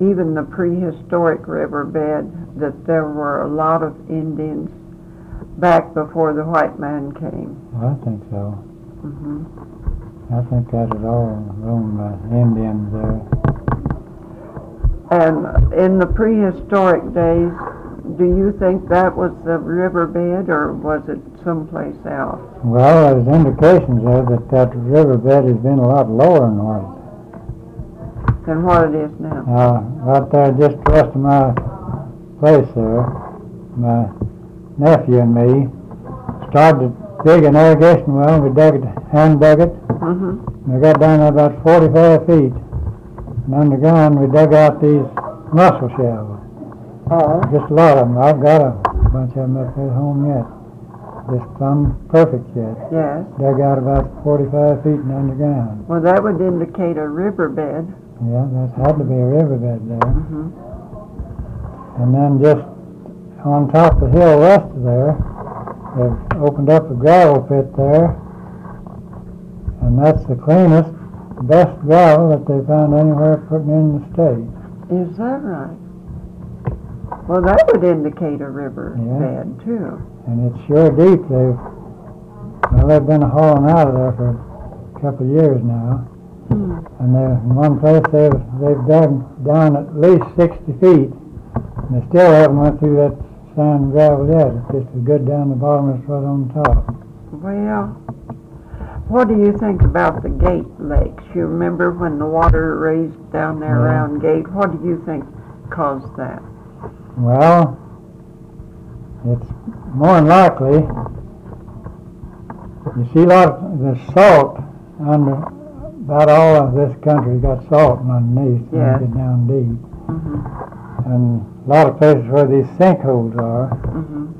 even the prehistoric riverbed, that there were a lot of Indians back before the white man came? Well, I think so. Mm-hmm. I think that is all room Indians there. And in the prehistoric days, do you think that was the riverbed, or was it someplace else? Well, there's indications there that that riverbed has been a lot lower than what it is now. Right there, just west of my place there, my nephew and me started to dig an irrigation well. We dug it, hand dug it. Mm-hmm. We got down there about 45 feet, and underground we dug out these mussel shells. Just a lot of them. I've got a bunch of them up at home yet. Just plumb perfect yet. Yes. Dug out about 45 feet and underground. Well, that would indicate a riverbed. Yeah, that had to be a riverbed there. Mm-hmm. And then just on top of the hill west of there, they've opened up a gravel pit there. And that's the cleanest, best gravel that they found anywhere in the state. Is that right? Well, that would indicate a river bed, too. And it's sure deep. They've been hauling out of there for a couple of years now. Mm. And in one place they've dug down at least 60 feet. And they still haven't went through that sand and gravel yet. It's just as good down the bottom as right on top. Well, what do you think about the Gate Lakes? You remember when the water raised down there around Gate? What do you think caused that? Well, it's more than likely, you see a lot of the salt under about all of this country got salt underneath and get down deep. And a lot of places where these sinkholes are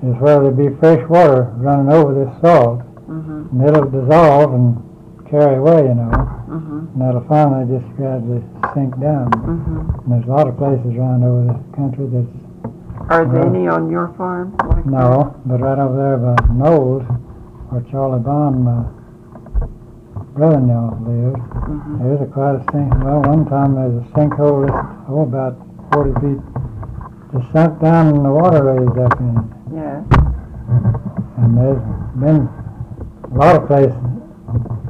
is where there'd be fresh water running over this salt. And it'll dissolve and carry away, you know. And that'll finally just gradually sink down. And there's a lot of places around over the country that's... Are there any on your farm? Like no, that? But right over there by Mold, where Charlie Bond, my brother-in-law, lived, there's quite a sinkhole. Well, one time there's a sinkhole that's about 40 feet just sunk down and the water raised up in it. And there's been a lot of places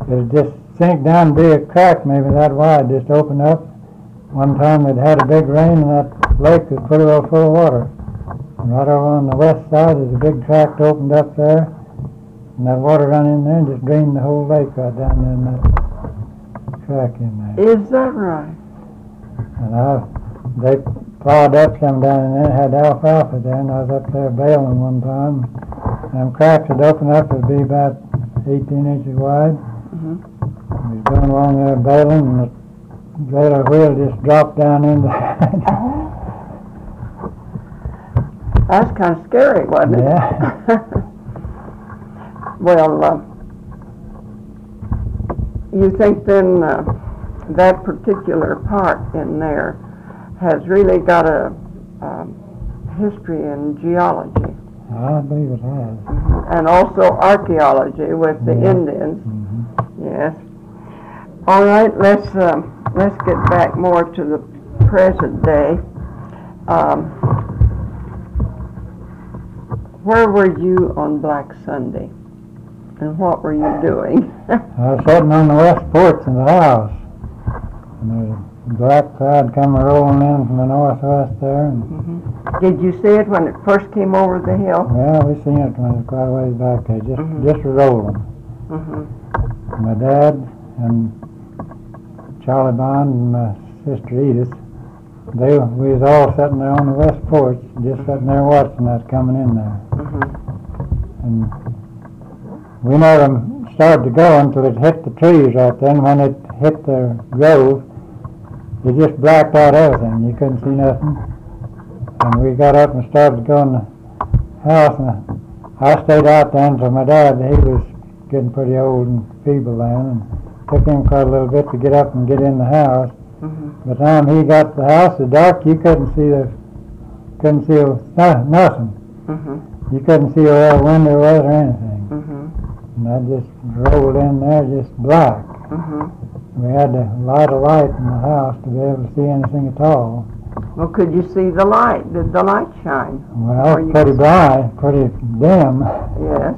that just sink down and be a crack maybe that wide, just open up. One time they'd had a big rain and that lake was pretty well full of water. And right over on the west side there's a big tract opened up there, and that water run in there and just drained the whole lake right down there in that tract in there. Is that right? And they plowed up some down in there, had alfalfa there, and I was up there baling one time. And them cracks would open up, it'd be about 18 inches wide. We was going along there baling, and the trailer wheel just dropped down in there. That's kind of scary, wasn't it? Well, you think then that particular part in there has really got a history in geology. I believe it has. And also archaeology with the Indians. All right, let's get back more to the present day. Where were you on Black Sunday, and what were you doing? I was sitting on the west porch in the house, and there was a black cloud coming rolling in from the northwest there. And did you see it when it first came over the hill? Well, we seen it when it was quite a ways back there, just rolling. My dad and Charlie Bond and my sister Edith, we was all sitting there on the west porch, just sitting there watching that coming in there. And we never started to go until it hit the trees right then. When it hit the grove, it just blacked out everything. You couldn't see nothing. And we got up and started to go in the house, and I stayed out there until my dad, he was getting pretty old and feeble then, and took him quite a little bit to get up and get in the house. By the time he got to the house, the dark, you couldn't see nothing. You couldn't see where that window was or anything. And I just rolled in there, just black. We had to light a light in the house to be able to see anything at all. Well, could you see the light? Did the light shine? Well, it was pretty bright, pretty dim. Yes.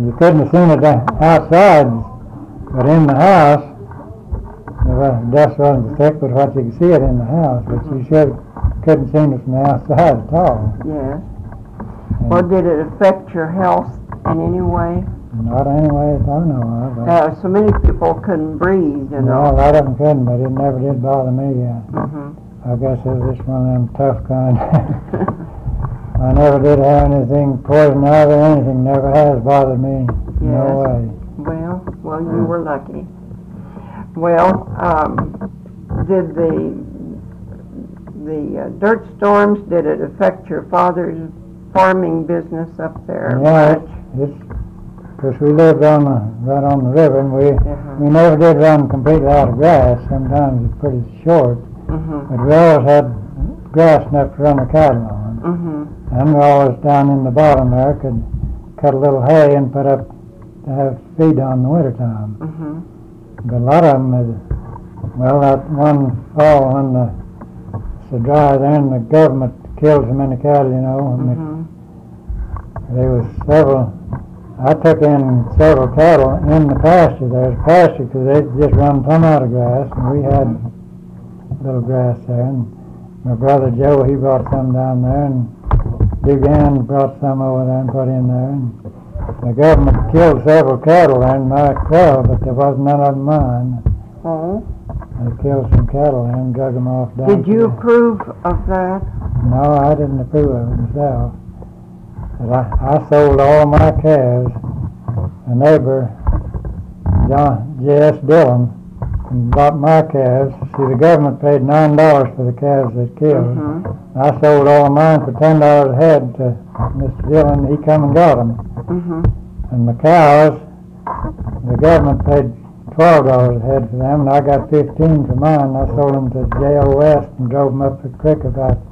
You couldn't have seen it outside, but in the house, the dust wasn't thick, but what you could see it in the house, but you couldn't see it from the outside at all. Yes. And well, did it affect your health in any way? Not in any way that I know of. So many people couldn't breathe, you know. No, a lot of them couldn't, but it never did bother me. I guess it was just one of them tough kind. I never did have anything poison out or anything. Never has bothered me. No way. Well, you were lucky. Well, did the dirt storms, did it affect your father's farming business up there? Yeah, because we lived on right on the river, and we never did run completely out of grass. Sometimes it's pretty short, but we always had grass enough to run the cattle on. And we always down in the bottom there could cut a little hay and put up to have feed on in the wintertime. But a lot of them, that one fall when it's so dry there and the government killed so many cattle, you know. And there was several, I took in several cattle in the pasture. There's pasture because they just run plumb out of grass, and we had little grass there. And my brother Joe, he brought some down there, and Dugan brought some over there and put in there. And the government killed several cattle there in my corral, but there wasn't none of mine. They killed some cattle there and drug them off down. Did you approve of that? No, I didn't approve of it myself. I sold all my calves. A neighbor, J.S. Dillon, and bought my calves. See, the government paid $9 for the calves they killed. Mm-hmm. I sold all of mine for $10 a head to Mr. Dillon. He come and got them. Mm-hmm. And the cows, the government paid $12 a head for them, and I got 15 for mine. I sold them to J.O. West and drove them up the creek about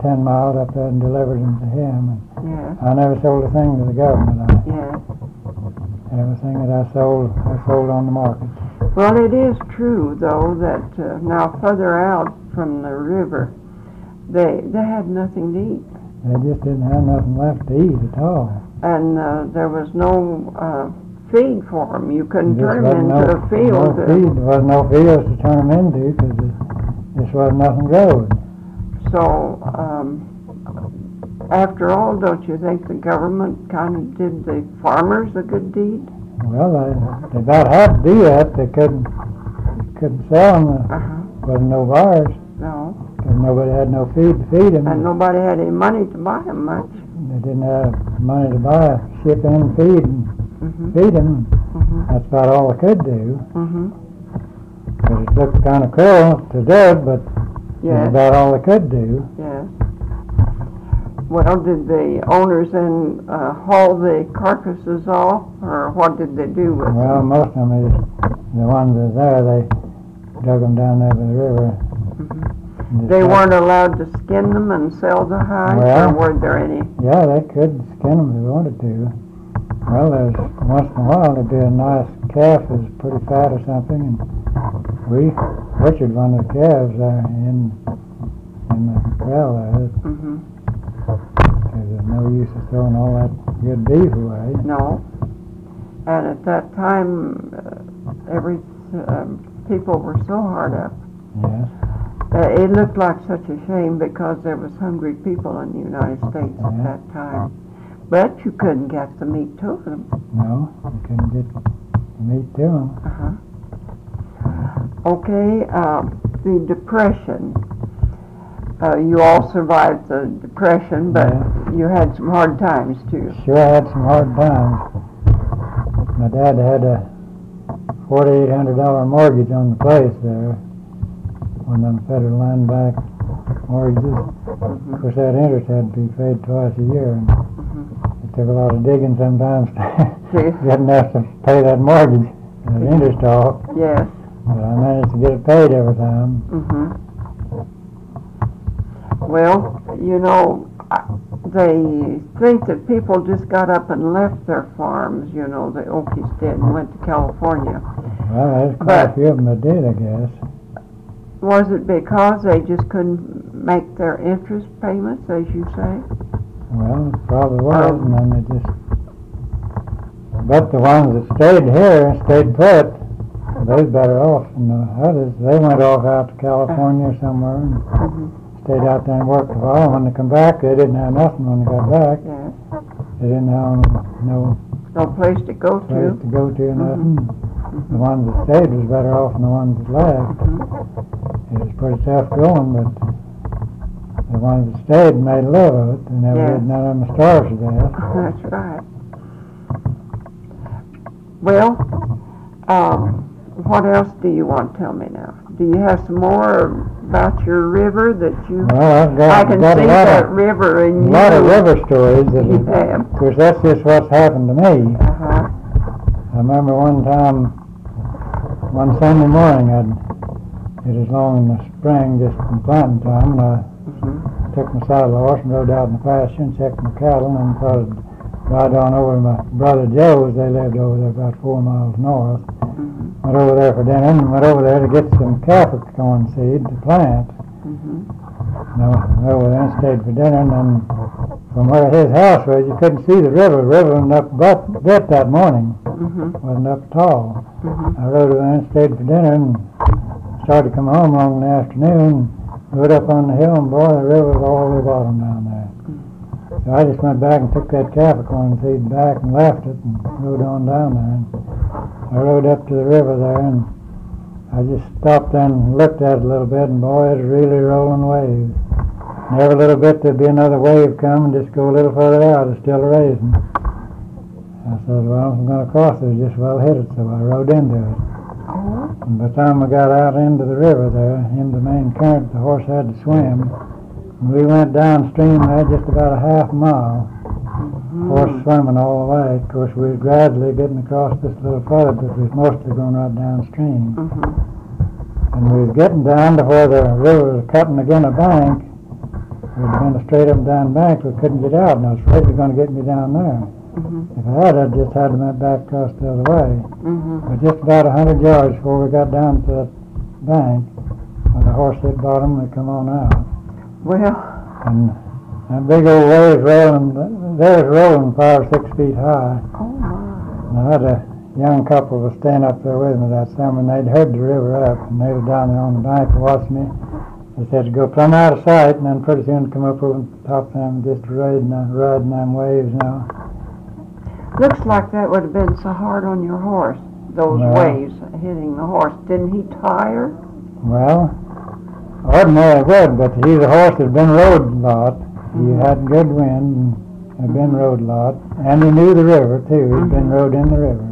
10 miles up there and delivered them to him. And yeah. I never sold a thing to the government. Everything that I sold on the market. Well, it is true, though, that now further out from the river, they had nothing to eat. They just didn't have nothing left to eat at all. And there was no feed for them. You couldn't turn them into a field. There wasn't no fields to turn them into because there just wasn't nothing growing. So, after all, don't you think the government kind of did the farmers a good deed? Well, they about had to do that. They couldn't sell them. Wasn't no buyers. No. Because nobody had no feed to feed them. And nobody had any money to buy them much. They didn't have money to buy, ship in feed and feed them. Mm-hmm. That's about all they could do. Because it looks kind of cruel to death, but that's about all they could do. Yes. Well, did the owners then haul the carcasses off, or what did they do with them? Well, most of them, the ones that are there, they dug them down there by the river. Mm-hmm. They weren't allowed to skin them and sell the hides, well, or were there any? Yeah, they could skin them if they wanted to. Well, there's once in a while there'd be a nice calf that's pretty fat or something, and we butchered one of the calves there in the corral there. Mm-hmm. There's no use of throwing all that good beef away. No. And at that time, people were so hard up. Yes. It looked like such a shame because there was hungry people in the United States at that time. But you couldn't get the meat to them. No, you couldn't get the meat to them. Okay, the Depression. You all survived the Depression, but you had some hard times, too. Sure, I had some hard times. My dad had a $4,800 mortgage on the place there, one of them Federal Land Bank mortgages. Of course, that interest had to be paid twice a year. And it took a lot of digging sometimes to get enough to pay that mortgage, that interest off. Yes. But I managed to get it paid every time. Well, you know, they think that people just got up and left their farms, you know, the Okies did, and went to California. Well, there's quite a few of them that did, I guess. Was it because they just couldn't make their interest payments, as you say? Well, it probably was, and then they just... But the ones that stayed here, stayed put, they better off than the others. They went off out to California somewhere. And, stayed out there and worked a while. When they come back, they didn't have nothing when they got back. Yeah. They didn't have no place to go to. Nothing. The ones that stayed was better off than the ones that left. It was pretty tough going, but the ones that stayed made love of it, and none of them starved to death. That's right. Well, what else do you want to tell me now? Do you have some more about your river that you... Well, I can see that river in you. A lot of river stories. Of course, that's just what's happened to me. I remember one time, one Sunday morning, it was long in the spring, just in planting time, and I took my saddle horse and rode out in the pasture and checked my cattle, and thought I'd ride on over to my brother Joe's. They lived over there about 4 miles north. Went over there for dinner and went over there to get some Capricorn seed to plant. And I went over there and stayed for dinner, and then from where his house was, you couldn't see the river. The river wasn't up but that morning. Wasn't up at all. I rode over there and stayed for dinner and started to come home along in the afternoon. Rode up on the hill, and boy, the river was all the bottom down there. So I just went back and took that Capricorn seed back and left it and rode on down there. I rode up to the river there, and I just stopped and looked at it a little bit, and boy, it was really rolling waves. And every little bit there'd be another wave come, and just go a little further out, it's still raising. I said, well, if I'm going to cross it, just well hit it, so I rode into it. And by the time we got out into the river there, into the main current, the horse had to swim. When we went downstream there just about a half mile. Horse swimming all the way. Of course, we were gradually getting across this little flood, but we was mostly going right downstream. And we was getting down to where the river was cutting again a bank. We'd been a straight up and down bank, we couldn't get out, and I was afraid you were going to get me down there. If I had, I'd just had to went back across the other way. But just about 100 yards before we got down to that bank, when the horse hit bottom, we come on out. Well. And that big old wave rolling, there was rolling 5 or 6 feet high. Oh my. And I had a young couple was standing up there with me that summer, and they'd heard the river up, and they were down there on the bank to watch me. They said to go plumb out of sight, and then pretty soon come up over the top of them, just riding them waves now. Looks like that would have been so hard on your horse, those waves hitting the horse. Didn't he tire? Well, ordinarily would, but he's a horse that's been rode a lot. He had good wind and had been rode a lot. And he knew the river, too. He'd been rode in the river.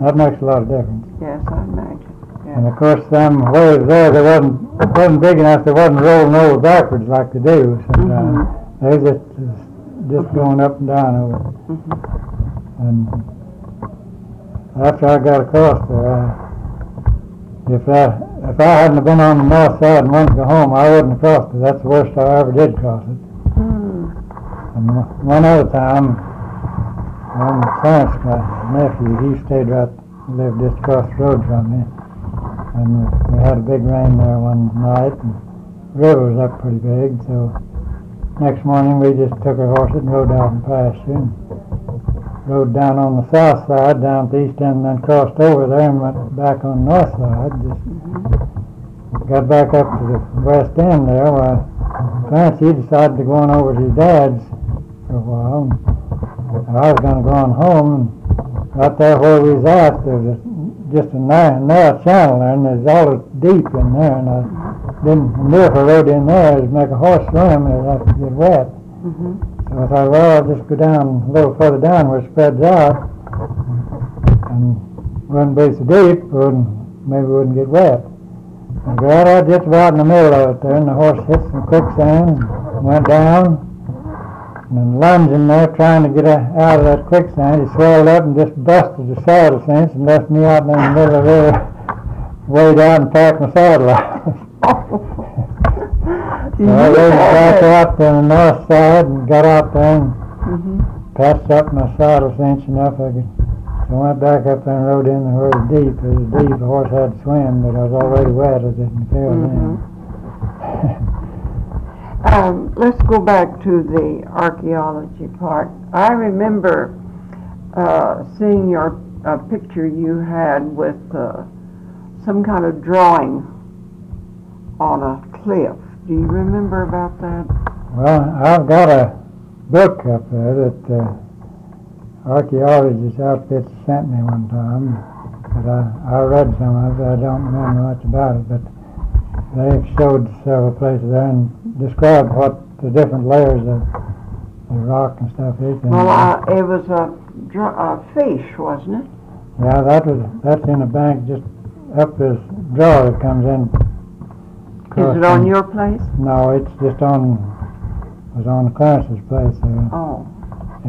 That makes a lot of difference. Yes, I imagine. And, of course, them waves there, they wasn't big enough, they wasn't rolling over backwards like they do sometimes. They just going up and down over it. And after I got across there, if I hadn't been on the north side and wanted to go home, I wouldn't have crossed it. That's the worst I ever did cross it. And one other time, one of my parents, my nephew, he stayed lived just across the road from me. And we had a big rain there one night, and the river was up pretty big, so next morning we just took our horses and rode out in the pasture, and rode down on the south side, down at the east end, and then crossed over there and went back on the north side. Just got back up to the west end there, where Clancy decided to go on over to his dad's for a while. And I was going to go on home, and right there where we was at, there was just a narrow channel there, and there's all deep in there, and I didn't know if I rode in there, it'd make a horse swim, it'd have to get wet. So I thought, well, I'll just go down a little further down where it spreads out, and wouldn't be so deep, maybe wouldn't get wet. And got out just about in the middle of it there, and the horse hit some quicksand, and went down, and then lunging there, trying to get out of that quicksand, he swelled up and just busted the saddle cinch and left me out in the middle of the river, way down and packed my saddle out. So I rode back out to the north side and got out there and patched up my saddle cinch enough. So I went back up there and rode in the river deep. It was deep. The horse had to swim, but I was already wet. I didn't care then. Let's go back to the archaeology part. I remember seeing your picture you had with some kind of drawing on a cliff. Do you remember about that? Well, I've got a book up there that archaeologist outfits sent me one time. But I read some of it. I don't remember much about it, but they've showed several places there and described what the different layers of the rock and stuff is. Well, it was a fish, wasn't it? Yeah, that's in a bank just up this draw that comes in. Is it on your place? No, it's just it was on Clarence's place there. Oh.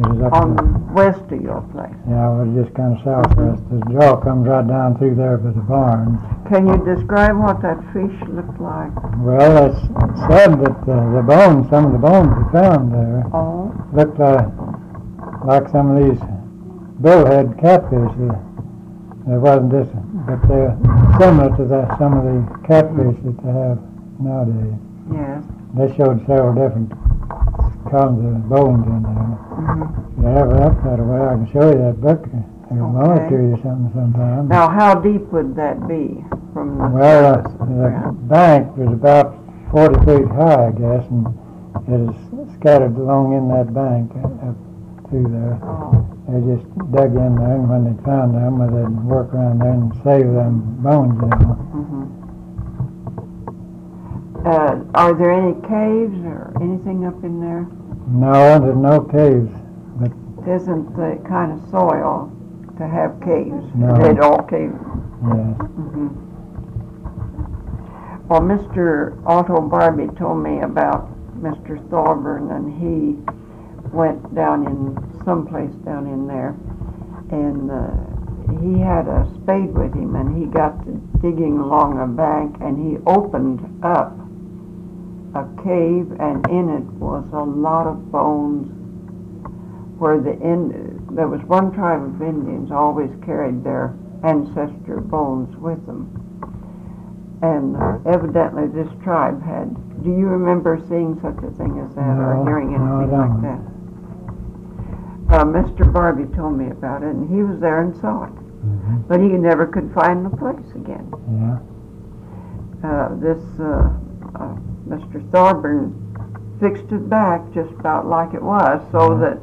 It was up on west of your place. Yeah, it was just kind of southwest. The jaw comes right down through there by the barn. Can you describe what that fish looked like? Well, it's said that some of the bones we found there looked like some of these bullhead catfish. There wasn't this, but they're similar to some of the catfish that they have nowadays. Yes. They showed several different columns of bones in there. If you have it up that way, I can show you that book. I can loan it to you sometime. Now, how deep would that be from the surface? Well, the bank was about 40 feet high, I guess, and it is scattered along in that bank up through there. They just dug in there, and when they found them, they'd work around there and save them bones, you know. Are there any caves or anything up in there? No, there's no caves. But isn't the kind of soil to have caves? No. They don't cave. Yes. Well, Mr. Otto Barby told me about Mr. Thoburn, and he went down in someplace down in there, and he had a spade with him, and he got to digging along a bank, and he opened up a cave, and in it was a lot of bones. Where there was one tribe of Indians always carried their ancestor bones with them. And evidently this tribe had, do you remember seeing such a thing as that, or hearing anything like that? Mr. Barby told me about it, and he was there and saw it. Mm-hmm. But he never could find the place again. Yeah. Mr. Thoburn fixed it back just about like it was, so that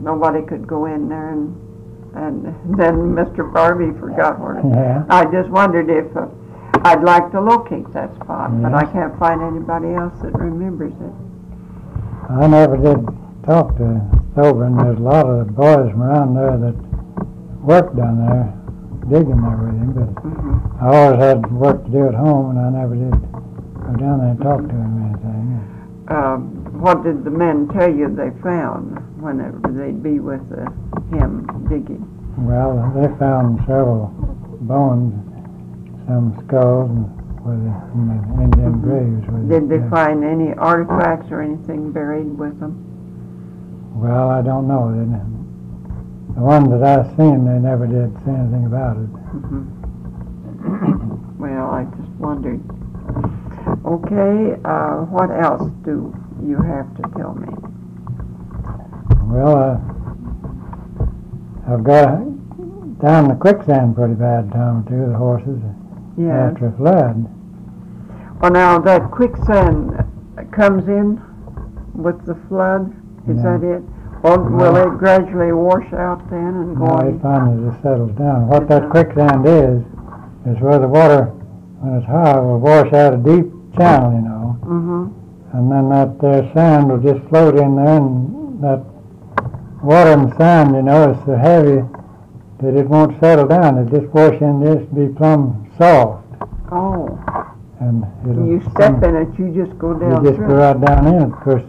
nobody could go in there, and then Mr. Barby forgot where it was. Yeah. I just wondered if I'd like to locate that spot, yes, but I can't find anybody else that remembers it. I never did talk to Thoburn. There's a lot of the boys around there that worked down there, digging there with him, but I always had work to do at home, and I never did go down there and talk to him or anything. What did the men tell you they found whenever they'd be with him digging? Well, they found several bones, some skulls, in the Indian graves. Did they find any artifacts or anything buried with them? Well, I don't know. The one that I seen, they never did say anything about it. Well, I just wondered. Okay, what else do you have to tell me? Well, I've got down the quicksand pretty bad time too, the horses, after a flood. Well, now that quicksand comes in with the flood, is that it? Or will it gradually wash out then and go on? No, it finally just settles down. What that quicksand is where the water, when it's high, will wash out a deep channel, you know. And then that sand will just float in there, and that water and sand, you know, is so heavy that it won't settle down. It just wash in this, be plumb soft. Oh. And you step in it, you just go down. You just go right down in. Of course,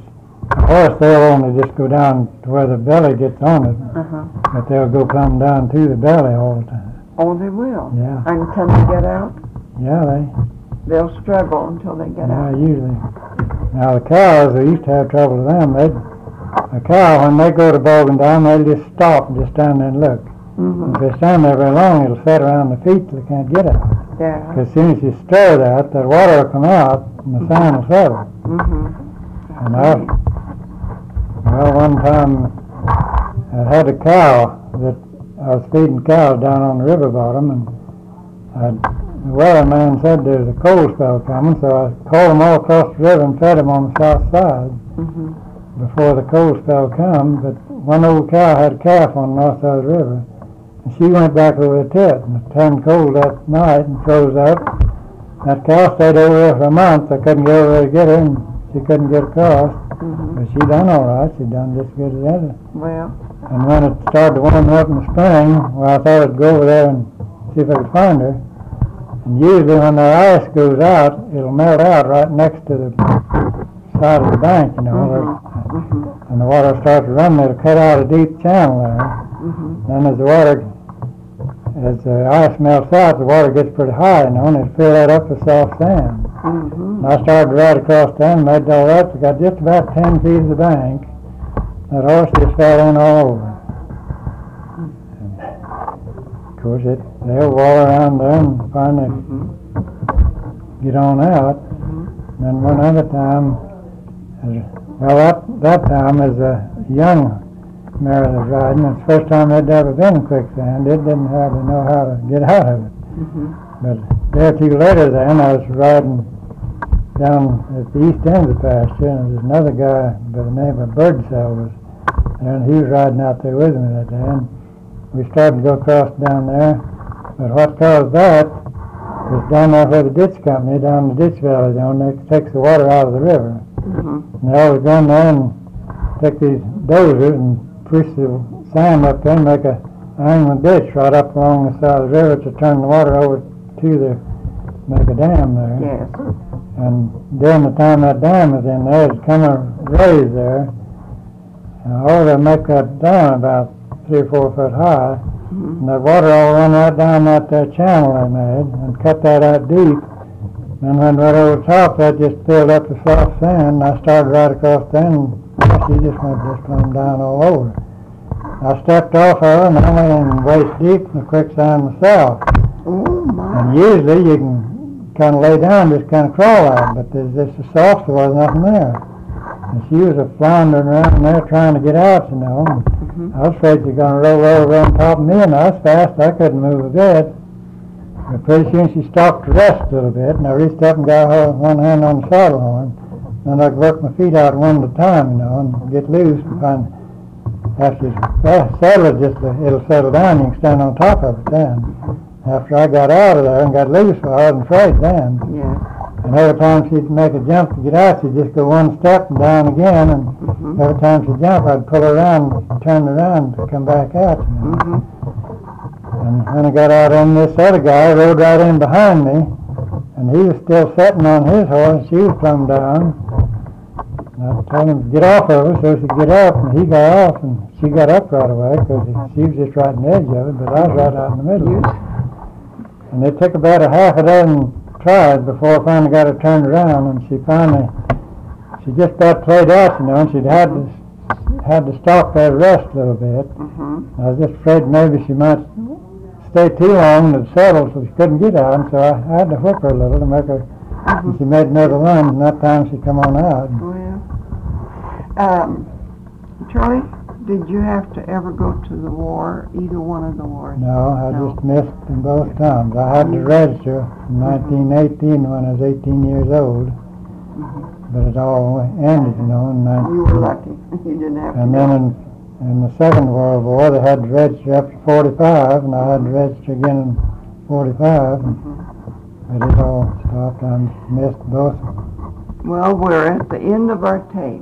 the horse, they'll only just go down to where the belly gets on it, but they'll go plumb down to the belly all the time. Oh, they will? Yeah. And can they get out? Yeah, they'll struggle until they get out. Yeah, usually. Now the cows, they used to have trouble with them. A cow, when they go to bogging down, they'll just stop and just stand there and look. If they stand there very long, it'll set around the feet till they can't get out. Yeah. Because as soon as you stir that, the water will come out and the sand will settle. And well, one time I had a cow that I was feeding cows down on the river bottom, and the weatherman said there's a cold spell coming, so I called them all across the river and fed them on the south side before the cold spell come. But one old cow had a calf on the north side of the river, and she went back over the tit, and it turned cold that night and froze up. That cow stayed over there for a month. I couldn't get over there to get her, and she couldn't get across. But she done all right. She done just as good as ever. Well. And when it started to warm up in the spring, well, I thought I'd go over there and see if I could find her. And usually when the ice goes out, it'll melt out right next to the side of the bank, you know. And the water starts to run, it'll cut out a deep channel there. Then as the ice melts out, the water gets pretty high, you know, and it'll fill that up with soft sand. I started right across the end, made all that, got just about 10 feet of the bank. That horse just fell in all over. And of course, they'll wall around there and finally get on out. And then one other time, well, that time is a young mare that's riding. It's the first time they'd ever been in quicksand. It didn't hardly know how to get out of it. But there two later then, I was riding down at the east end of the pasture, and there's another guy by the name of Birdsell was there, and he was riding out there with me that day, and we started to go across down there. But what caused that was down there where the ditch company, down the ditch valley down there, takes the water out of the river. And they always go in there and take these dozers and push the sand up there and make an angle ditch right up along the side of the river to turn the water over to the make a dam there. Yes. And during the time that dam was in there, it's kind of raised there. And in order to make that dam about 3 or 4 foot high, and the water all run right down that channel they made and cut that out deep. And went right over the top, that just filled up the soft sand. I started right across then, and she just went just coming down all over. I stepped off her and I went in waist deep in the quicksand myself. Oh my. And usually you can kind of lay down, just kind of crawl out, but there's just the soft, there wasn't nothing there. And she was floundering around there trying to get out, you know. Mm-hmm. I was afraid she was going to roll over on top of me, and I was fast, I couldn't move a bit. But pretty soon she stopped to rest a little bit, and I reached up and got her one hand on the saddle horn, and I could work my feet out one at a time, you know, and get loose. And find after you saddle it, just it'll settle down. You can stand on top of it then. After I got out of there and got loose, I wasn't afraid then. Yeah. And every time she'd make a jump to get out, she'd just go one step and down again. And mm-hmm. every time she jumped, I'd pull her around, turn her around, to come back out. You know? Mm-hmm. And when I got out on this other guy, rode right in behind me, and he was still sitting on his horse, she was plumb down. And I told him to get off of her so she'd get up, and he got off, and she got up right away, because she was just right on the edge of it, but I was right out in the middle of it. And it took about a half a dozen tries before I finally got her turned around, and she just got played out, you know, and she'd had to stop that rest a little bit. Mm-hmm. I was just afraid maybe she might stay too long and settled, so she couldn't get out, and so I had to whip her a little to make her, mm-hmm. and she made another run, and that time she come on out. Well, Charlie, did you have to ever go to the war, either one of the wars? No, I just missed them both times. I had to register in 1918 when I was 18 years old. Mm-hmm. But it all ended, you know, in 19... You were lucky. You didn't have to. And then in the Second World War, they had to register up to 45, and I had to register again in 45. Mm-hmm. But it all stopped. I missed both of them. Well, we're at the end of our tape.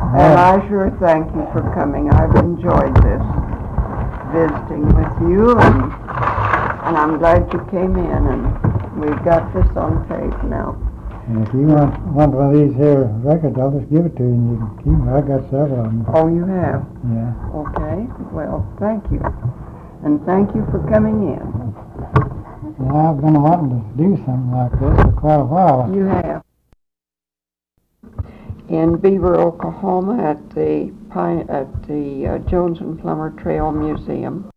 Right. And I sure thank you for coming. I've enjoyed this, visiting with you, and I'm glad you came in, and we've got this on tape now. And if you want one of these here records, I'll just give it to you and you can keep them. I've got several of them. Oh, you have? Yeah. Okay. Well, thank you. And thank you for coming in. Yeah, I've been wanting to do something like this for quite a while. You have. In Beaver, Oklahoma, at the Jones and Plummer Trail Museum,